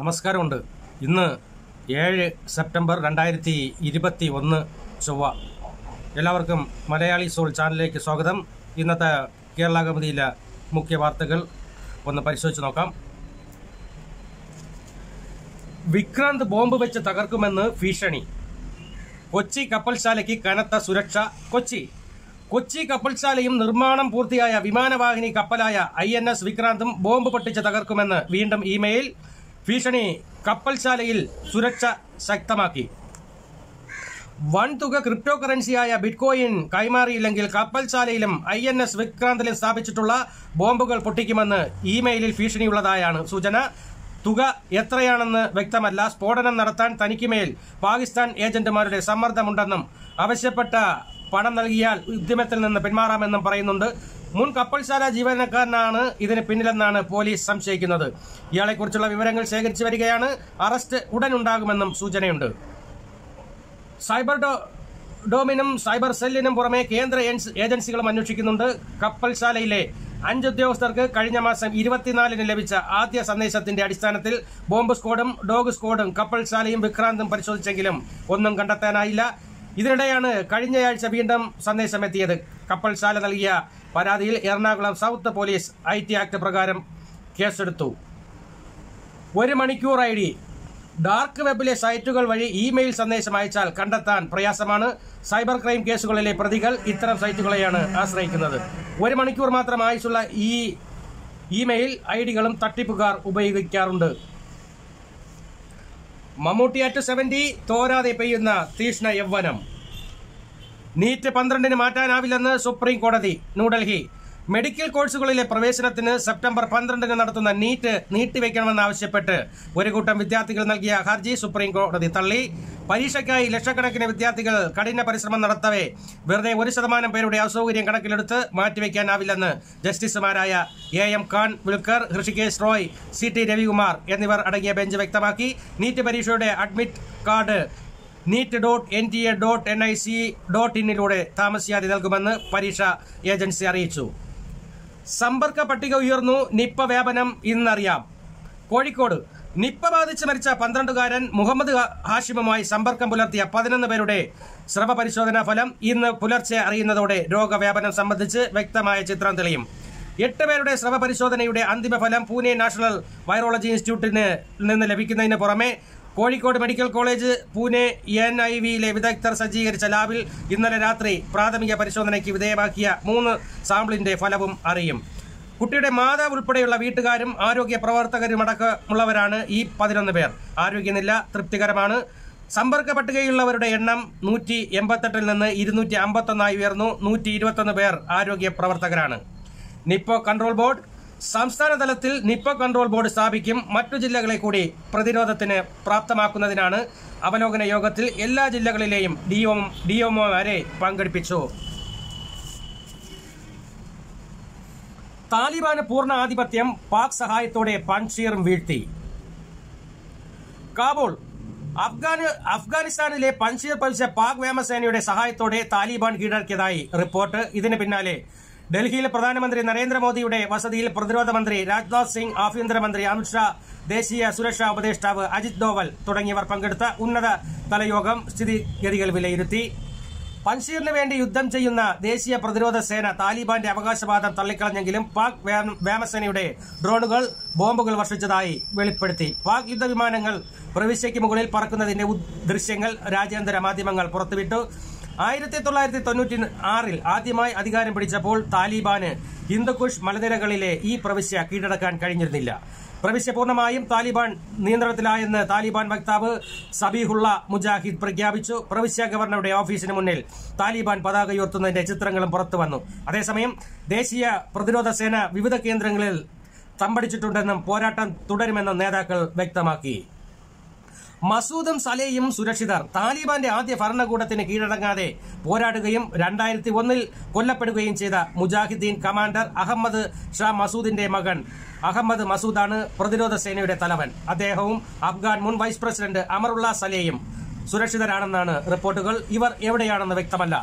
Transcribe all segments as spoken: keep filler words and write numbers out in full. നമസ്കാരമുണ്ട്. ഇന്ന് ഏഴ് സെപ്റ്റംബർ രണ്ടായിരത്തി ഇരുപത്തി ഒന്ന് ചൊവ്വ. എല്ലാവർക്കും മലയാളി സോൾ ചാനലിലേക്ക് സ്വാഗതം. ഇന്നത്തെ കേരളാകമതിയിലെ മുഖ്യ വാർത്തകൾ ഒന്ന് പരിശോധിച്ച് നോക്കാം. വിക്രാന്ത് ബോംബ് വെച്ച് തകർക്കുമെന്ന് ഭീഷണി. കൊച്ചി കപ്പൽശാലയ്ക്ക് കനത്ത സുരക്ഷ. കൊച്ചി കൊച്ചി കപ്പൽശാലയും നിർമ്മാണം പൂർത്തിയായ വിമാനവാഹിനി കപ്പലായ ഐ എൻ എസ് വിക്രാന്തും ബോംബ് പൊട്ടിച്ച് തകർക്കുമെന്ന് വീണ്ടും ഇമെയിൽ ഭീഷണി. കപ്പൽശാലയിൽ സുരക്ഷ ശക്തമാക്കി. വൻതുക ക്രിപ്റ്റോ കറൻസിയായ ബിറ്റ്കോയിൻ കൈമാറിയില്ലെങ്കിൽ കപ്പൽശാലയിലും ഐ എൻ എസ് വിക്രാന്തിലും സ്ഥാപിച്ചിട്ടുള്ള ബോംബുകൾ പൊട്ടിക്കുമെന്ന് ഇമെയിലിൽ ഭീഷണിയുള്ളതായാണ് സൂചന. തുക എത്രയാണെന്ന് വ്യക്തമല്ല. സ്ഫോടനം നടത്താൻ തനിക്കുമേൽ പാകിസ്ഥാൻ ഏജന്റുമാരുടെ സമ്മർദ്ദമുണ്ടെന്നും ആവശ്യപ്പെട്ട പണം നൽകിയാൽ ഉദ്യമത്തിൽ നിന്ന് പിന്മാറാമെന്നും പറയുന്നുണ്ട്. മുൻ കപ്പൽശാല ജീവനക്കാരനാണ് ഇതിന് പിന്നിലെന്നാണ് പോലീസ് സംശയിക്കുന്നത്. ഇയാളെക്കുറിച്ചുള്ള വിവരങ്ങൾ ശേഖരിച്ചു വരികയാണ്. അറസ്റ്റ് ഉടൻ ഉണ്ടാകുമെന്നും സൂചനയുണ്ട്. സൈബർ ഡോമിനും സൈബർ സെല്ലിനും പുറമെ കേന്ദ്ര ഏജൻസികളും അന്വേഷിക്കുന്നുണ്ട്. കപ്പൽശാലയിലെ അഞ്ച് ഉദ്യോഗസ്ഥർക്ക് കഴിഞ്ഞ മാസം ഇരുപത്തിനാലിന് ലഭിച്ച ആദ്യ സന്ദേശത്തിന്റെ അടിസ്ഥാനത്തിൽ ബോംബ് സ്ക്വാഡും ഡോഗ് സ്ക്വാഡും കപ്പൽശാലയും വിക്രാന്തും പരിശോധിച്ചെങ്കിലും ഒന്നും കണ്ടെത്താനായില്ല. ഇതിനിടെയാണ് കഴിഞ്ഞയാഴ്ച വീണ്ടും സന്ദേശമെത്തിയത്. കപ്പൽശാല നൽകിയ പരാതിയിൽ Ernakulam south police I T act പ്രകാരം കേസെടുത്തു. ഒരു മണിക്കൂർ ഐ ഡി. ഡാർക്ക് വെബിലെ സൈറ്റുകൾ വഴി ഇമെയിൽ സന്ദേശം അയച്ചാൽ കണ്ടെത്താൻ പ്രയാസമാണ്. സൈബർ ക്രൈം കേസുകളിലെ പ്രതികൾ ഇത്തരം സൈറ്റുകളെയാണ് ആശ്രയിക്കുന്നത്. ഒരു മണിക്കൂർ മാത്രം ആയുസ്സുള്ള ഈ ഇമെയിൽ ഐ ഡികളും തട്ടിപ്പുകാർ ഉപയോഗിക്കാറുണ്ട്. മമ്മൂട്ടി അറ്റ് സെവൻറ്റി, തോരാതെ പെയ്യുന്ന തീഷ്ണ യൗവനം. നീറ്റ് പന്ത്രണ്ടിന് മാറ്റാനാവില്ലെന്ന് സുപ്രീം കോടതി. ന്യൂഡൽഹി. മെഡിക്കൽ കോഴ്സുകളിലെ പ്രവേശനത്തിന് സെപ്റ്റംബർ പന്ത്രണ്ടിന് നടത്തുന്ന നീറ്റ് നീട്ടിവെക്കണമെന്നാവശ്യപ്പെട്ട് ഒരു കൂട്ടം വിദ്യാർത്ഥികൾ നൽകിയ ഹർജി സുപ്രീം കോടതി തള്ളി. പരീക്ഷയ്ക്കായി ലക്ഷക്കണക്കിന് വിദ്യാർത്ഥികൾ കഠിന പരിശ്രമം നടത്തവേ വെറുതെ ഒരു ശതമാനം പേരുടെ അസൗകര്യം കണക്കിലെടുത്ത് മാറ്റിവെക്കാനാവില്ലെന്ന് ജസ്റ്റിസുമാരായ A M Khanwilkar, Hrishikesh Roy, C T Ravikumar എന്നിവർ അടങ്ങിയ ബെഞ്ച് വ്യക്തമാക്കി. നീറ്റ് പരീക്ഷയുടെ admit card NEET dot N T A dot N I C dot ഇന്നിലൂടെ താമസിയാതെ നൽകുമെന്ന് പരീക്ഷാ ഏജൻസി അറിയിച്ചു. സമ്പർക്ക പട്ടിക ഉയർന്നു. നിപ്പ വ്യാപനം ഇന്നറിയാം. കോഴിക്കോട് നിപ്പ ബാധിച്ച് മരിച്ച പന്ത്രണ്ടുകാരൻ മുഹമ്മദ് ഹാഷിമുമായി സമ്പർക്കം പുലർത്തിയ പതിനൊന്ന് പേരുടെ സ്രവ പരിശോധനാ ഫലം ഇന്ന് പുലർച്ചെ അറിയുന്നതോടെ രോഗവ്യാപനം സംബന്ധിച്ച് വ്യക്തമായ ചിത്രം തെളിയും. എട്ട് പേരുടെ സ്രവ പരിശോധനയുടെ അന്തിമ ഫലം പൂനെ നാഷണൽ വൈറോളജി ഇൻസ്റ്റിറ്റ്യൂട്ടിന് നിന്ന് ലഭിക്കുന്നതിന് പുറമെ Kozhikode medical college Pune N I വിയിലെ വിദഗ്ധർ സജ്ജീകരിച്ച ലാബിൽ ഇന്നലെ രാത്രി പ്രാഥമിക പരിശോധനയ്ക്ക് വിധേയമാക്കിയ മൂന്ന് സാമ്പിളിന്റെ ഫലവും അറിയും. കുട്ടിയുടെ മാതാവ് ഉൾപ്പെടെയുള്ള വീട്ടുകാരും ആരോഗ്യ പ്രവർത്തകരുമടക്കമുള്ളവരാണ് ഈ പതിനൊന്ന് പേർ. ആരോഗ്യനില തൃപ്തികരമാണ്. സമ്പർക്ക പട്ടികയുള്ളവരുടെ എണ്ണം നൂറ്റി എൺപത്തെട്ടിൽ നിന്ന് ഇരുന്നൂറ്റി അമ്പത്തൊന്നായി ഉയർന്നു. നൂറ്റി ഇരുപത്തൊന്ന് പേർ ആരോഗ്യ പ്രവർത്തകരാണ്. Nipah control board. സംസ്ഥാന തലത്തിൽ നിപ്പ കൺട്രോൾ ബോർഡ് സ്ഥാപിക്കും. മറ്റു ജില്ലകളെ കൂടി പ്രതിരോധത്തിന് പ്രാപ്തമാക്കുന്നതിനാണ് അവലോകന യോഗത്തിൽ എല്ലാ ജില്ലകളിലെയും ഡിഎംഒമാരെ പങ്കെടുപ്പിച്ചു. താലിബാന് പൂർണ്ണ ആധിപത്യം. പാക് സഹായത്തോടെ പൺഷീറും വീഴ്ത്തി. കാബൂൾ. അഫ്ഗാനിസ്ഥാനിലെ പൺഷീർ പതിച്ച പാക് വ്യോമസേനയുടെ സഹായത്തോടെ താലിബാൻ കീഴടക്കിയതായി റിപ്പോർട്ട്. ഇതിന് പിന്നാലെ ഡൽഹിയിൽ പ്രധാനമന്ത്രി നരേന്ദ്രമോദിയുടെ വസതിയിൽ പ്രതിരോധ മന്ത്രി രാജ്നാഥ് സിംഗ്, ആഭ്യന്തരമന്ത്രി അമിത്ഷാ, ദേശീയ സുരക്ഷാ ഉപദേഷ്ടാവ് അജിത് ഡോവൽ തുടങ്ങിയവർ പങ്കെടുത്ത ഉന്നത തലയോഗം സ്ഥിതിഗതികൾ വിലയിരുത്തി. പൻഷീറിന് വേണ്ടി യുദ്ധം ചെയ്യുന്ന ദേശീയ പ്രതിരോധ സേന താലിബാന്റെ അവകാശവാദം തള്ളിക്കളഞ്ഞെങ്കിലും പാക് വ്യോമസേനയുടെ ഡ്രോണുകൾ ബോംബുകൾ വർഷിച്ചതായി വെളിപ്പെടുത്തി. പാക് യുദ്ധവിമാനങ്ങൾ പ്രവിശ്യയ്ക്ക് മുകളിൽ പറക്കുന്നതിന്റെ ദൃശ്യങ്ങൾ രാജ്യാന്തര മാധ്യമങ്ങൾ പുറത്തുവിട്ടു. ആയിരത്തി തൊള്ളായിരത്തി തൊണ്ണൂറ്റി ആറിൽ ആദ്യമായി അധികാരം പിടിച്ചപ്പോൾ താലിബാന് ഹിന്ദുക്കുഷ് മലനിരകളിലെ ഈ പ്രവിശ്യ കീഴടക്കാൻ കഴിഞ്ഞിരുന്നില്ല. പ്രവിശ്യ പൂർണ്ണമായും താലിബാൻ നിയന്ത്രണത്തിലായെന്ന് താലിബാൻ വക്താവ് സബീഹുള്ള മുജാഹിദ് പ്രഖ്യാപിച്ചു. പ്രവിശ്യ ഗവർണറുടെ ഓഫീസിന് മുന്നിൽ താലിബാൻ പതാക ഉയർത്തുന്നതിന്റെ ചിത്രങ്ങളും പുറത്തു വന്നു. അതേസമയം ദേശീയ പ്രതിരോധ സേന വിവിധ കേന്ദ്രങ്ങളിൽ തമ്പടിച്ചിട്ടുണ്ടെന്നും പോരാട്ടം തുടരുമെന്നും നേതാക്കൾ വ്യക്തമാക്കി. മസൂദും സലേയും സുരക്ഷിതർ. താലിബാന്റെ ആദ്യ ഭരണകൂടത്തിന് കീഴടങ്ങാതെ പോരാടുകയും രണ്ടായിരത്തി ഒന്നിൽ കൊല്ലപ്പെടുകയും ചെയ്ത മുജാഹിദ്ദീൻ കമാൻഡർ അഹമ്മദ് ഷാ മസൂദിന്റെ മകൻ അഹമ്മദ് മസൂദാണ് പ്രതിരോധ സേനയുടെ തലവൻ. അദ്ദേഹവും അഫ്ഗാൻ മുൻ വൈസ് പ്രസിഡന്റ് അമറുള്ള സലേയും സുരക്ഷിതരാണെന്നാണ് റിപ്പോർട്ടുകൾ. ഇവർ എവിടെയാണെന്ന് വ്യക്തമല്ല.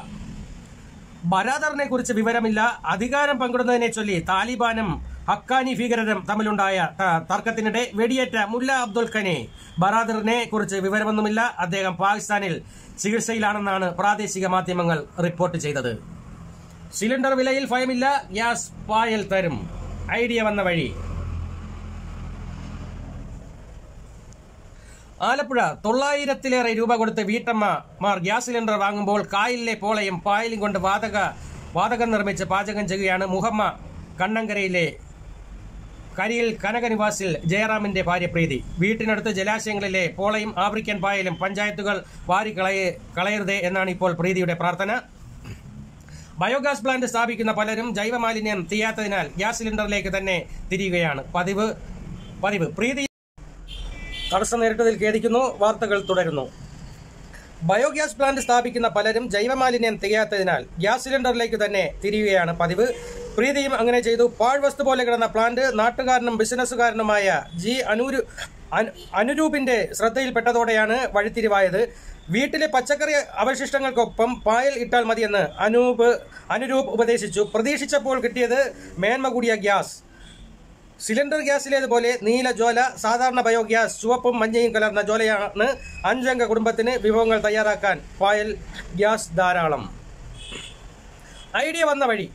ബരാദറിനെ കുറിച്ച് വിവരമില്ല. അധികാരം പങ്കിടുന്നതിനെ ചൊല്ലി താലിബാനും Hakkani Figaram, Tamilundaya, Tarkatinade, Vediata, Mulla Abdul Kane, Baradrne, Kurche, Vivermanamilla, Adegam Pakistanil, Sigursailana, Pradesigamati Mangal, report to Cylinder Vilayil Familla, Yas Pile Terum, Idea Vanavadi Alapura, Tolai Ratilla, Ruba got the Vitama, Margia cylinder Wangambol, Kyle, Pola, and Piling on the Vataga, Vatagander, Mechapaja and Jagiana, Muhamma, Kandangarele, Karil, Kanagani Vasil, Jairam in the Pari Predi, Beaten at the Jelashangle, Polim, African Pile, and Panjayatugal, Pari Kalair de Enanipol Predi de Pratana. Biogas plant is Sabi in the Palarum, Jaiva Malinum, Theatrinal, Gas cylinder Lake, the Ne, Tirigayan, Padibu, Padibu, Predi. Carson Eritel Kedikino, Vartagal Turano. Biogas plant is Sabi in the Palarum, Jaiva Malinum, Theatrinal, Gas cylinder Lake, the Ne, Tirigayan, Padibu, Predi Anganejedu, part was the Bolagana plant, Natagarnum, Business Garnamaya, G. Anuru Anurupinde, Sratil Petadodiana, Vaditirivaide. വീട്ടിലെ പച്ചക്കറി അവശിഷ്ടങ്ങൾക്കൊപ്പം പായൽ ഇട്ടാൽ മതിയെന്ന് അനൂപ് അനുരൂപ് ഉപദേശിച്ചു പ്രതീക്ഷിച്ചപ്പോൾ കിട്ടിയത് മേന്മ കൂടിയ gas cylinder ഗ്യാസിലേതുപോലെ നീല ജ്വാല സാധാരണ ബയോഗ്യാസ് ചുവപ്പും മഞ്ഞയും കലർന്ന ജ്വാലയാണ് അഞ്ചംഗ കുടുംബത്തിന് വിഭവങ്ങൾ തയ്യാറാക്കാൻ പായൽ ഗ്യാസ് ധാരാളം ഐഡിയ വന്ന വഴി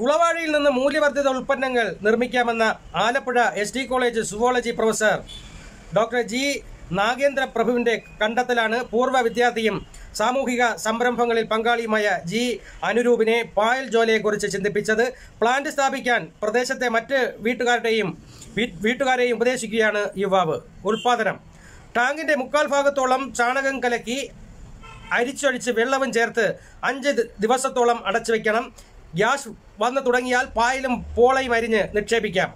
കുളവാഴയിൽ നിന്ന് മൂല്യവർദ്ധിത ഉൽപ്പന്നങ്ങൾ നിർമ്മിക്കാമെന്ന Alappuzha S D college zoology professor doctor G Nagendra Prabhuvinte Kandathilanu, Purva Vidyathiyum, Samuhika, Sambramhangalil Pangaliyumaya, G. Anurupine, Payal Jolayekkurichu Chintippichathu, Plant Sthapikkan, Pradeshathe Mattu Veettukarayum, Veettukarayum Upadeshikkukayaanu Yuvavu, Utpadanam, Tankinte Mukkal Bhagatholam, Chanakam Kalakki, Aricholichu Vellavum Cherthu, അഞ്ച് ദിവസത്തോളം അടച്ചു വെക്കണം, gas വന്നു തുടങ്ങിയാൽ പായലും പോളയും അരിഞ്ഞ് നിക്ഷേപിക്കാം,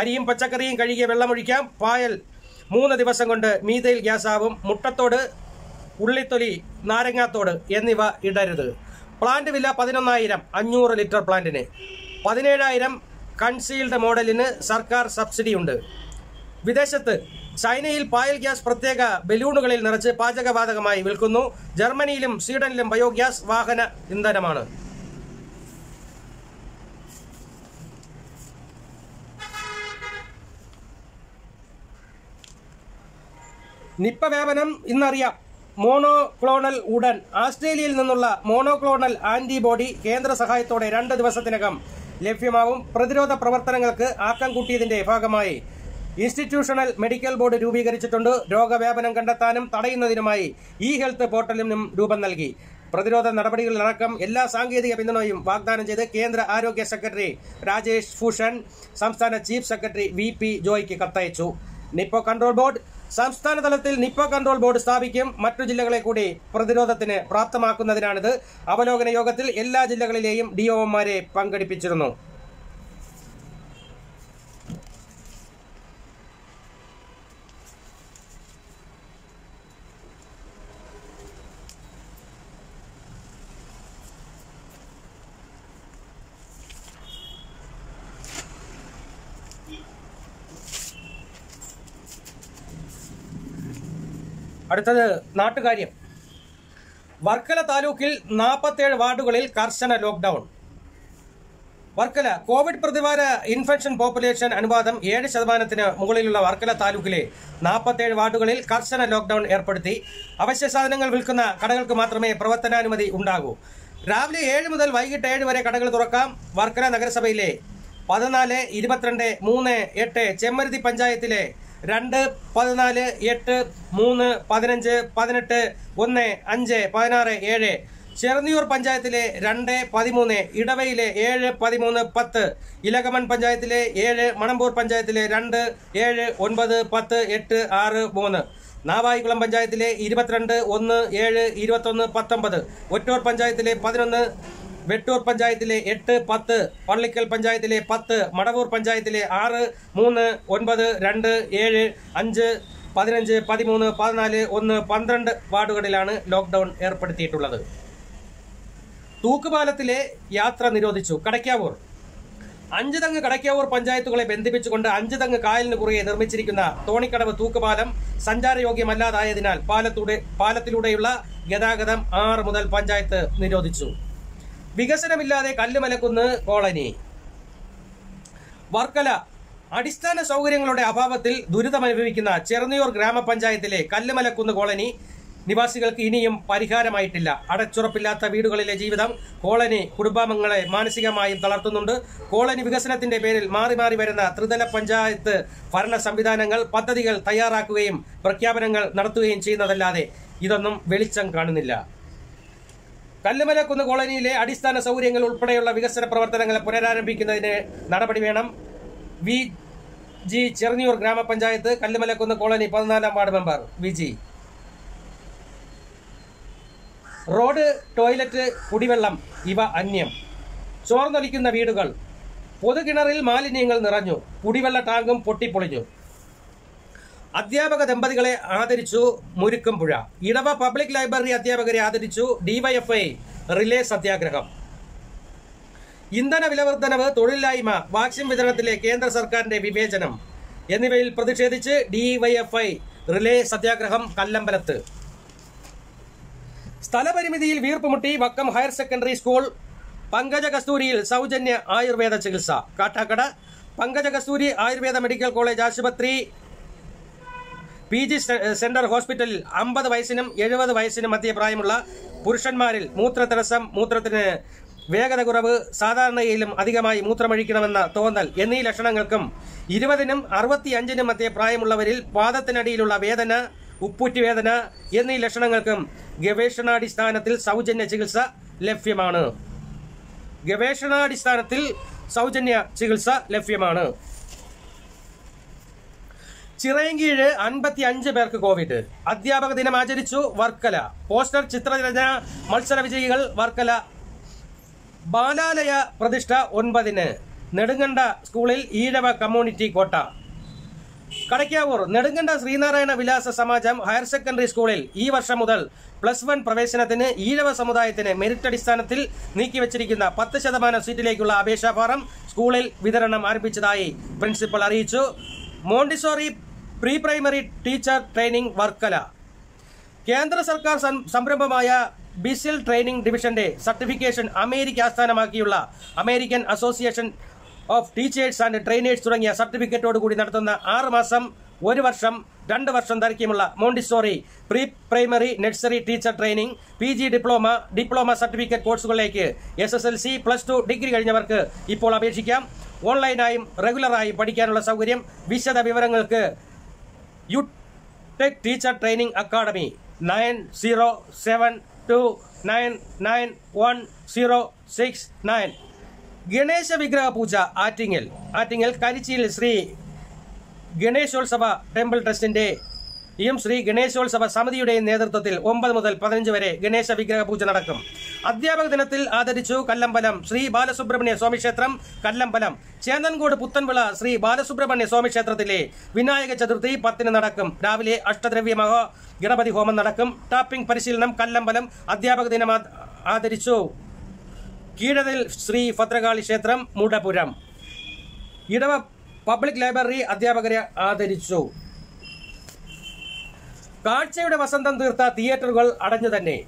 അരിയും പച്ചക്കറിയും കഴുകിയ വെള്ളമൊഴിക്കാം, പായൽ Muna Divasangunda, Mithil Gasavum, Mutatode, Ulitoli, Narangatode, Yeniva, Idaridu. Plant Villa Padina item, Anura litter plant in it. Padineda item, concealed model in a Sarkar subsidy under Videshat, China Hill Pile Gas Protega, Belunugal Narche, Pajaga Vadagamai, Vilkuno, Germany Lim, Sweden Lim Biogas, Wagana in the Damana. Nippa Vabanam Inaria Monoclonal Wooden Australia Nanula Monoclonal Antibody Kendra Sahai Tode Randa Vasatinagam Lefimavum Pradiro the Provatanaka Akan Kuti in the Fagamai Institutional Medical Board Ruby Garichatundo Droga Vaban and Kandatanam Tadina Dinamai E Health Portalinum Dubanalgi Pradiro the Narabadi Larakam Ella Sangi the Apinoim Bagdan Jede Kendra Aryoga Secretary Rajesh Fushan Samstana Chief Secretary V P Joy Kikataichu Nippo Control Board Samstana Talatil Nippa Control Board Stabikim, Matu Jilagale Kude, Pradirodatine, Pratamakuna, Avalogan Yogatil, Ella Jilagaleim, Dio Mare, Pankari Pichurno Adata Natagarium Varkala Talukil, Napathe Vadugulil, Karsana lockdown Varkala, Covid Pradivara, infection population and Vadam, Yed Savanathina, Mugulilla, Varkala Talukile, Napathe Vadugulil, Karsana lockdown airporti, Avasha Sadangal Vilkuna, Kadakal Matrame, Pravatanamadi Undago Ravli Ed Mudal Vaiki Ted were a Kadakal Dorakam, Varkala Nagasabile, Padanale, Idibatrande, Mune, Ete, Chemerdi Panjayatile. Randa, Padanale, Yet, Moon, Padananje, Padanate, One, Anje, Padanare, Ere, Chernur Panjatile, Rande, Padimune, Idavale, Ere, Padimuna, Pat, Ilagaman Panjatile, Ere, Manambur Panjatile, Randa, Ere, One Bada, Pat, Yet, Are, Bona, Nava Ikulam Panjatile, Idibatranda, One, Ere, Idatona, Patambada, Vetor Panjatile, Padana, Vetor Panjatile, Yet, Pat, Parlikal Panjatile, Pat, Madavur Panjatile, Are, Moon, One Bada, Randa, Ere, Anja, Padanje, Padimuna, Padanale, One, Pandrand, Vadugalana, Lockdown, Airpati to Lather. Tukabalatile, Yatra Nirodichu, Kadakavur. Anjadanga Kadakavur Panjatula Bendipichunda, Anjadanga Kail Nukuri, Dermichikuna, Tony Kadava Tukabalam, Sanjari Yogi Mala Ayadinal, Palatude, Palatudevla, Gadagadam, Ar Mudal Panjat Nirodichu. Because in a villa, they call them a colony. Varkala Adistana Sauringlode Abavatil, Durita Mavikina, Chernur Grama Panjaitele, Kalamalakunda Golani, Nivasical Kinium, Parihara Maitilla, Adachura Pilata, Vidal, Colony, Kurba Mangala, Manasiga May, Talatunda, Colony Vigasanath in the Beril, Mari Mari Verena, Trudana Panjait, Farana Sambidanangal, Patadigal, Tayarakuim, Percabanangal, Nartu in China Lade, Idonum, Velichan Granilla. Kalamala Kunda Golani, Adistana Sauringal, Purela Vigasana Provatanga, Purana Bikin, Narapadimanam. V. G. Chernur Grama Panjayat, Kalamalakunda Colony, Panana Ward member, V G. Road, toilet, Pudivalam, Iva Anyam. Sornalikin the Vidugal. Podakinaril Mali Ningal Narano, Pudivala Tangam, Poti Polijo. Adiabaga Tembagale, Adarichu, Murikampura. Idava Public Library Adiabagari Adarichu, D Y F A, Relay Satyagraham. Indana Vilavatana, Torilaima, Vaxim Vidanathile, Kendra Sarkar, Vivejanam. Yenivil Pradeshediche, D Y F I, Relay Satyagraham, Kalambalat. Stalabarimidil, Virpumuti, Vakam Higher Secondary School, Pangaja Kasturi, Saujanya, Ayurveda Chilsa, Katakada, Pangaja Kasturi, Ayurveda Medical College, Ashupatri, P G Center Hospital, Amba the Vaisinam, Yedava the Vaisinam, Mathia Primula, Purushan Maril, Mutra Terasam, Mutra. Vegagurabu, Sadana Ilam, Adigamai, Mutra Marikanamana, Tonal, Yeni Lashanangakam, Idivadinum, Arvati Anjanamate, Prime Laveril, Padatanadi Lula Vedana, Uputi Vedana, Yeni Lashanangakam, Gaveshana Distanatil, Saujana Chigilsa, Lefimana Gaveshana Distanatil, Saujana Chigilsa, Lefimana Chirangi, Anbati Anjaberk Covid, Adiabadina Majarichu, Varkala, Poster Chitra, Malsaravigal, Varkala. Balalaya Pradishta Unbadine, Nedanganda School, Idava Community Kota Karakavur, Nedanganda Srinarayana Vilasa Samajam, Higher Secondary School, Eva Samudal, Plus One Provesanathine, Idava Samudaitine, Meritadistanathil, Niki Vachirikina, Patashaman, City Legula, Abesha Forum, School, Vidaranam Arbichai, Principal Aricho, Montessori Pre Primary Teacher Training Varkala Kendra Sarkar Sambramaya. B S I L Training Division Day Certification America Asthanamakiulla American Association of Teachers and Trainers Thurangiya Certificate odu koodi nadathunna six masam one varsham two varsham tharikkumalla Montessori Pre Primary Nursery Teacher Training P G Diploma Diploma Certificate coursegalekku S S L C plus two degree kazhinjavarkku ippol abeshikkam online ayum regular ayi padikkanulla saukaryam vishada vivarangalkku U T E C Teacher Training Academy nine zero seven two nine nine one zero six nine. Ganesha Vigraha Puja, Artingel. Artingel Karichil Sri Ganeshol Sabha Temple Trust in Day. E M Sri Ganeshol Sabha Samadhi Day in Nethertotil, Omba Model Padanjavere, Ganesha Vigraha Puja Narakam. Adhyabaganatil Adarichu, Kallambalam, Sri Balasubramania Swami Kshetram, Kallambalam. Chandangodu Puttanvala, Sri Balasubramania Swami Kshetratile, Vinayaka Chaturthi, Pathina Narakam, Davile, Ashtadravya Maha. Ganapati Homan Narakam, Tapping Parisilanam, Kallambalam, Adhyabagdinamad Adarichu, Kidadil Sri Fatragali Shetram, Mudapuram, Idava Public Library, Adhyabagari Adarichu, Karchayude Vasantham Tirtha, Theatrekal Adanju Thanne,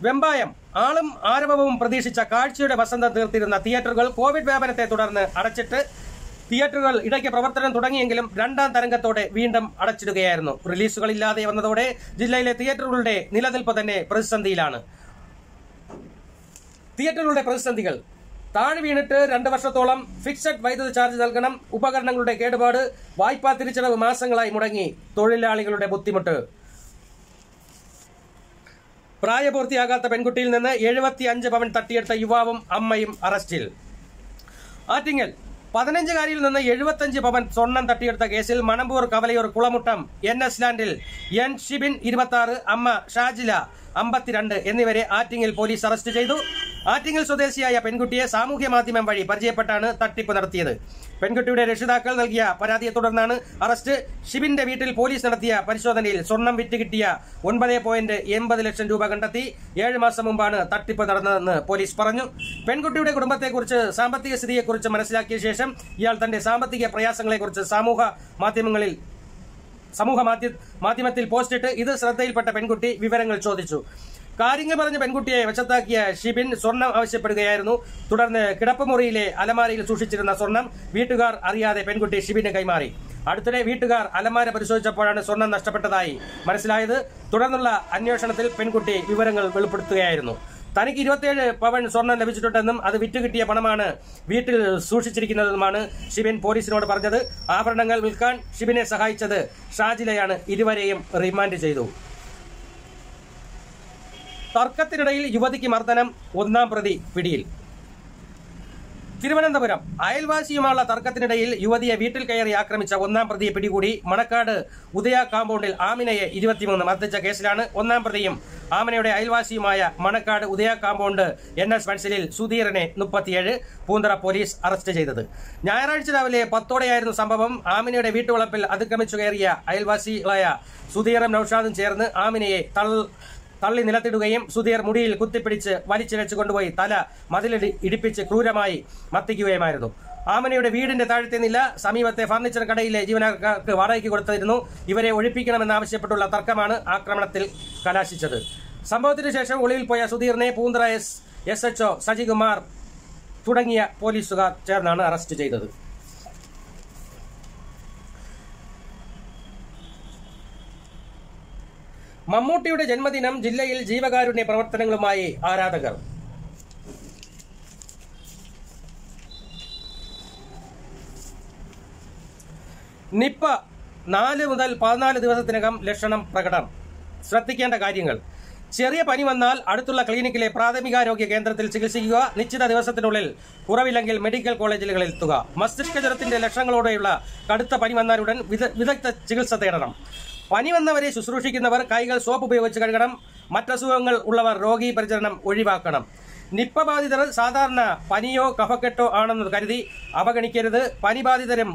Vembayam, Aalum Aravavum Pradeshicha Karchayude Vasantham Tirthirunna, Theatrekal, Covid Vyapante Thudarnnu, Adachitte. Theatrekal, Idake Pravartanam Thudangiyenkilum, Randam Tharangathode, Veendum Adachidukayaayirunnu. Releasukal illade vannathode, Jillayile theatrukalude, Nilathilppu thanne, Pratisandhiyilanu. Theatrukalude Pratisandhikal, Thaazhi Veennittu, Randu Varshatholam, Fixed Vaidhuthi Charge Nalkanam, Upakaranangalude Kedupaadu, Vaayippa Thirichadavu Masangalayi Mudangi, Thozhilaalikalude Buddhimuttu. Prayapurthiyakatha Penkuttiyil ninnu, seventy-five Pavan Tattiyedutha Yuvavum, Ammayum Arrestil. Attingal. പതിനഞ്ചുകാരിയിൽ നിന്ന് എഴുപത്തിയഞ്ച് പവൻ സ്വർണം തട്ടിയെടുത്ത കേസിൽ Manamboor Kavalayoor Kulamuttam N S ലാൻഡിൽ N Shibin ഇരുപത്തിയാറ് അമ്മ ഷാജില അമ്പത്തിരണ്ട് എന്നിവരെ ആറ്റിങ്ങൽ പോലീസ് അറസ്റ്റ് ചെയ്തു. ആറ്റിങ്ങൽ സ്വദേശിയായ പെൺകുട്ടിയെ സാമൂഹ്യ മാധ്യമം വഴി പരിചയപ്പെട്ടാണ് തട്ടിപ്പ് നടത്തിയത്. പെൺകുട്ടിയുടെ രക്ഷിതാക്കൾ നൽകിയ പരാതിയെ തുടർന്നാണ് അറസ്റ്റ്. ഷിബിന്റെ വീട്ടിൽ പോലീസ് നടത്തിയ പരിശോധനയിൽ സ്വർണം വിറ്റ് കിട്ടിയ ഒൻപത് പോയിന്റ് എൺപത് ലക്ഷം രൂപ കണ്ടെത്തി. ഏഴ് മാസം മുമ്പാണ് തട്ടിപ്പ് നടന്നതെന്ന് പോലീസ് പറഞ്ഞു. പെൺകുട്ടിയുടെ കുടുംബത്തെക്കുറിച്ച് സാമ്പത്തിക സ്ഥിതിയെക്കുറിച്ച് മനസ്സിലാക്കിയ ശേഷം ഇയാൾ തന്റെ സാമ്പത്തിക പ്രയാസങ്ങളെക്കുറിച്ച് സാമൂഹ്യ മാധ്യമങ്ങളിൽ Samuha Mathi Mathimatil posted either Srathil Pata Penguti, Viverangal Chodichu. Karinga Baranja Bengutia, Vachatakia, Shibin, Sornam, Avashapagarno, Turan, Kerapamurile, Alamari, Sushichirana Sornam, Vitugar, Aria, the Benguti, Shibin Gaimari. Adutare Vitugar, Alamara Parishoja Parana Sornam Nashtapatai, Marcelaida, Turanula, Anyashanatil, Penguti, Viverangal Velpurtuairno. Taniki Rote, Pavan Sorna, the Vichitanam, other Vituki Panamana, Vitil Sushichirikina Mana, Shibin Poris Roda Pargada, Aparangal Vilkan, Shibin Sahai Chada, Shajilayan, Idivari, reminded Jadu. Tarkatil, Yuvati Martanam, Udnam Pradi, Vidil. Tiruvananthapuram, Ayalvasiyumalla തർക്കത്തിനിടയിൽ യുവതിയെ വീട്ടിൽ കയറി ആക്രമിച്ച ഒന്നാം പ്രതി പിടികൂടി മണക്കാട് ഉദയ കാമ്പൗണ്ടിൽ ആമിനയെ ഇരുപത്തിമൂന്ന് മർദ്ദിച്ച കേസിലാണ് ഒന്നാം പ്രതിയും ആമിനയുടെ അയൽവാസിയുമായ മണക്കാട് ഉദയ കാമ്പൗണ്ട് എൻഎസ് മൻസിലിൽ സുധീരനെ മുപ്പത്തിയേഴ് പൂന്തറ പോലീസ് അറസ്റ്റ് ചെയ്തത്. ഞായറാഴ്ച രാവിലെ പത്ത് ഓടെയായിരുന്നു സംഭവം. ആമിനയുടെ വീട്ടുവളപ്പിൽ അതിക്രമിച്ചു കയറിയ അയൽവാസികളായ സുധീറും നൗഷാദും ചേർന്ന് ആമിനയെ തൾ തള്ളി നിലത്തിടുകയും സുധീർ മുടിയിൽ കുത്തിപ്പിടിച്ച് വലിച്ചിഴച്ചു കൊണ്ടുപോയി തല മതിലിൽ ഇടിപ്പിച്ച് ക്രൂരമായി മർദ്ദിക്കുകയായിരുന്നു. ആമിനയുടെ വീടിന്റെ താഴത്തെ നില സമീപത്തെ ഫർണിച്ചർ കടയിലെ ജീവനക്കാർക്ക് വാടകയ്ക്ക് കൊടുത്തിരുന്നു. ഇവരെ ഒഴിപ്പിക്കണമെന്നാവശ്യപ്പെട്ടുള്ള തർക്കമാണ് ആക്രമണത്തിൽ കലാശിച്ചത്. സംഭവത്തിന് ശേഷം ഒളിവിൽ പോയ സുധീറിനെ Poonthura S S H O Sajikumar തുടങ്ങിയ പോലീസുകാർ ചേർന്നാണ് അറസ്റ്റ് ചെയ്തത്. മമ്മൂട്ടിയുടെ ജന്മദിനം ജില്ലയിൽ ജീവകാരുണ്യ പ്രവർത്തനങ്ങളുമായി ആരാധകർ. നിപ്പ നാല് മുതൽ പതിനാല് ദിവസത്തിനകം ലക്ഷണം പ്രകടം. ശ്രദ്ധിക്കേണ്ട കാര്യങ്ങൾ: ചെറിയ പനി വന്നാൽ അടുത്തുള്ള ക്ലിനിക്കിലെ പ്രാഥമികാരോഗ്യ കേന്ദ്രത്തിൽ ചികിത്സിക്കുക. നിശ്ചിത ദിവസത്തിനുള്ളിൽ കുറവില്ലെങ്കിൽ മെഡിക്കൽ കോളേജുകളിൽ എത്തുക. മസ്തിഷ്കജ്വരത്തിന്റെ ലക്ഷണങ്ങളോടെയുള്ള കടുത്ത പനി വന്നാലുടൻ വിദഗ്ധ ചികിത്സ തേടണം. പനി വന്നവരെ ശുശ്രൂഷിക്കുന്നവർ കൈകൾ സോപ്പ് ഉപയോഗിച്ച് കഴുകണം. മറ്റസുഖങ്ങൾ ഉള്ളവർ രോഗി പരിചരണം ഒഴിവാക്കണം. നിപ്പ ബാധിതർ സാധാരണ പനിയോ കഫക്കെട്ടോ ആണെന്ന് കരുതി അവഗണിക്കരുത്. പനി ബാധിതരും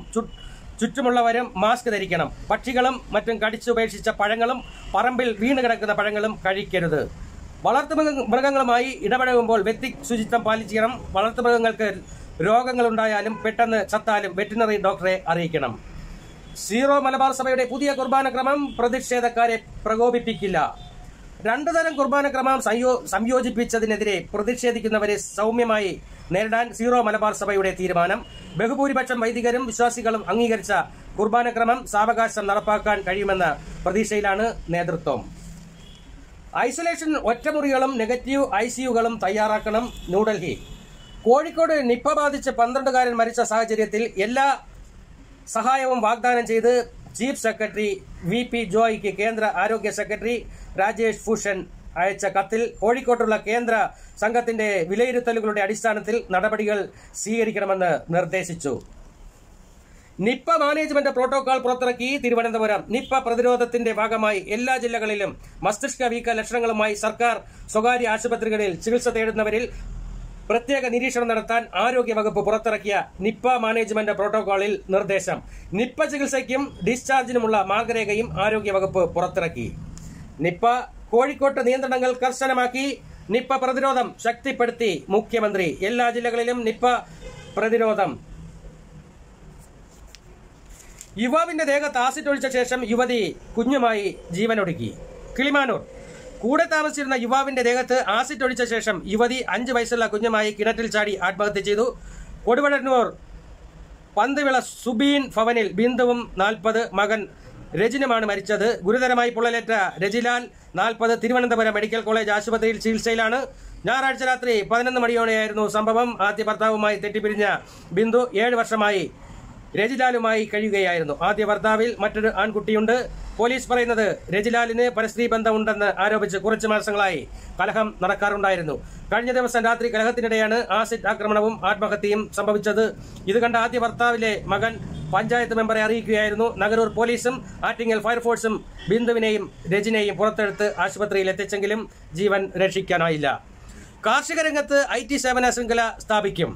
ചുറ്റുമുള്ളവരും മാസ്ക് ധരിക്കണം. പക്ഷികളും മറ്റും കടിച്ചുപേക്ഷിച്ച പഴങ്ങളും പറമ്പിൽ വീണ് കിടക്കുന്ന പഴങ്ങളും കഴിക്കരുത്. വളർത്തു മൃഗങ്ങളുമായി ഇടപഴകുമ്പോൾ വ്യക്തി ശുചിത്വം പാലിക്കണം. വളർത്തുമൃഗങ്ങൾക്ക് രോഗങ്ങളുണ്ടായാലും പെട്ടെന്ന് ചത്താലും വെറ്റിനറി ഡോക്ടറെ അറിയിക്കണം. സീറോ മലബാർ സഭയുടെ പുതിയ കുർബാന ക്രമം പ്രതിഷേധക്കാരെ പ്രകോപിപ്പിക്കില്ല. രണ്ടു തരം കുർബാന ക്രമം സംയോ സംയോജിപ്പിച്ചതിനെതിരെ പ്രതിഷേധിക്കുന്നവരെ സൗമ്യമായി നേരിടാൻ സീറോ മലബാർ സഭയുടെ തീരുമാനം. ബഹുഭൂരിപക്ഷം വൈദികരും വിശ്വാസികളും അംഗീകരിച്ച കുർബാന ക്രമം സാവകാശം നടപ്പാക്കാൻ കഴിയുമെന്ന പ്രതീക്ഷയിലാണ് നേതൃത്വം. ഐസൊലേഷൻ ഒറ്റമുറികളും നെഗറ്റീവ് ഐ സിയുകളും തയ്യാറാക്കണം. ന്യൂഡൽഹി. കോഴിക്കോട് നിപ്പ ബാധിച്ച് പന്ത്രണ്ടുകാരൻ മരിച്ച സാഹചര്യത്തിൽ എല്ലാ സഹായവും വാഗ്ദാനം ചെയ്ത് ചീഫ് സെക്രട്ടറി വി പി ജോയിക്ക് കേന്ദ്ര ആരോഗ്യ സെക്രട്ടറി രാജേഷ് ഭൂഷൺ അയച്ച കത്തിൽ കോഴിക്കോട്ടുള്ള കേന്ദ്ര സംഘത്തിന്റെ വിലയിരുത്തലുകളുടെ അടിസ്ഥാനത്തിൽ നടപടികൾ സ്വീകരിക്കണമെന്ന് നിർദ്ദേശിച്ചു. നിപ്പ മാനേജ്മെന്റ് പ്രോട്ടോകോൾ പുറത്തിറക്കി. തിരുവനന്തപുരം. നിപ്പ പ്രതിരോധത്തിന്റെ ഭാഗമായി എല്ലാ ജില്ലകളിലും മസ്തിഷ്ക വീക്ക ലക്ഷണങ്ങളുമായി സർക്കാർ സ്വകാര്യ ആശുപത്രികളിൽ ചികിത്സ തേടുന്നവരിൽ പ്രത്യേക നിരീക്ഷണം നടത്താൻ ആരോഗ്യവകുപ്പ് പുറത്തിറക്കിയ നിപ്പ മാനേജ്മെന്റ് പ്രോട്ടോകോളിൽ നിർദ്ദേശം. നിപ്പ ചികിത്സയ്ക്കും ഡിസ്ചാർജിനുമുള്ള മാർഗരേഖയും ആരോഗ്യവകുപ്പ് പുറത്തിറക്കി. നിപ്പ കോഴിക്കോട്ട് നിയന്ത്രണങ്ങൾ കർശനമാക്കി. നിപ്പ പ്രതിരോധം ശക്തിപ്പെടുത്തി മുഖ്യമന്ത്രി. എല്ലാ ജില്ലകളിലും നിപ്പ പ്രതിരോധം. യുവാവിന്റെ ദേഹത്ത് ആസിഡൊഴിച്ച ശേഷം യുവതി കുഞ്ഞുമായി ജീവനൊടുക്കി. കിളിമാനൂർ. കൂടെ താമസിച്ചിരുന്ന യുവാവിന്റെ ദേഹത്ത് ആസിഡ് ഒഴിച്ച ശേഷം യുവതി അഞ്ച് വയസ്സുള്ള കുഞ്ഞുമായി കിണറ്റിൽ ചാടി ആത്മഹത്യ ചെയ്തു. കൊടുവണ്ണൂർ പന്തവിള സുബീൻ ഭവനിൽ ബിന്ദുവും നാൽപ്പത് മകൻ രജിനുമാണ് മരിച്ചത്. ഗുരുതരമായി പൊള്ളലേറ്റ രജിലാൽ നാൽപ്പത് തിരുവനന്തപുരം മെഡിക്കൽ കോളേജ് ആശുപത്രിയിൽ ചികിത്സയിലാണ്. ഞായറാഴ്ച രാത്രി പതിനൊന്ന് മണിയോടെയായിരുന്നു സംഭവം. ആദ്യ ഭർത്താവുമായി തെറ്റിപ്പിരിഞ്ഞ ബിന്ദു ഏഴ് വർഷമായി രജിലാലുമായി കഴിയുകയായിരുന്നു. ആദ്യ ഭർത്താവിൽ മറ്റൊരു ആൺകുട്ടിയുണ്ട്. പോലീസ് പറയുന്നത് രജിലാലിന് പരസ്ത്രീ ബന്ധമുണ്ടെന്ന് ആരോപിച്ച് കുറച്ചു മാസങ്ങളായി കലഹം നടക്കാറുണ്ടായിരുന്നു. കഴിഞ്ഞ ദിവസം രാത്രി കലഹത്തിനിടെയാണ് ആസിഡ് ആക്രമണവും ആത്മഹത്യയും സംഭവിച്ചത്. ഇത് കണ്ട ആദ്യ ഭർത്താവിലെ മകൻ പഞ്ചായത്ത് മെമ്പറെ അറിയിക്കുകയായിരുന്നു. നഗരൂർ പോലീസും ആറ്റിങ്ങൽ ഫയർഫോഴ്സും ബിന്ദുവിനെയും രജിനെയും പുറത്തെടുത്ത് ആശുപത്രിയിൽ എത്തിച്ചെങ്കിലും ജീവൻ രക്ഷിക്കാനായില്ല. കാർഷിക രംഗത്ത് ഐ ടി സേവന ശൃംഖല സ്ഥാപിക്കും.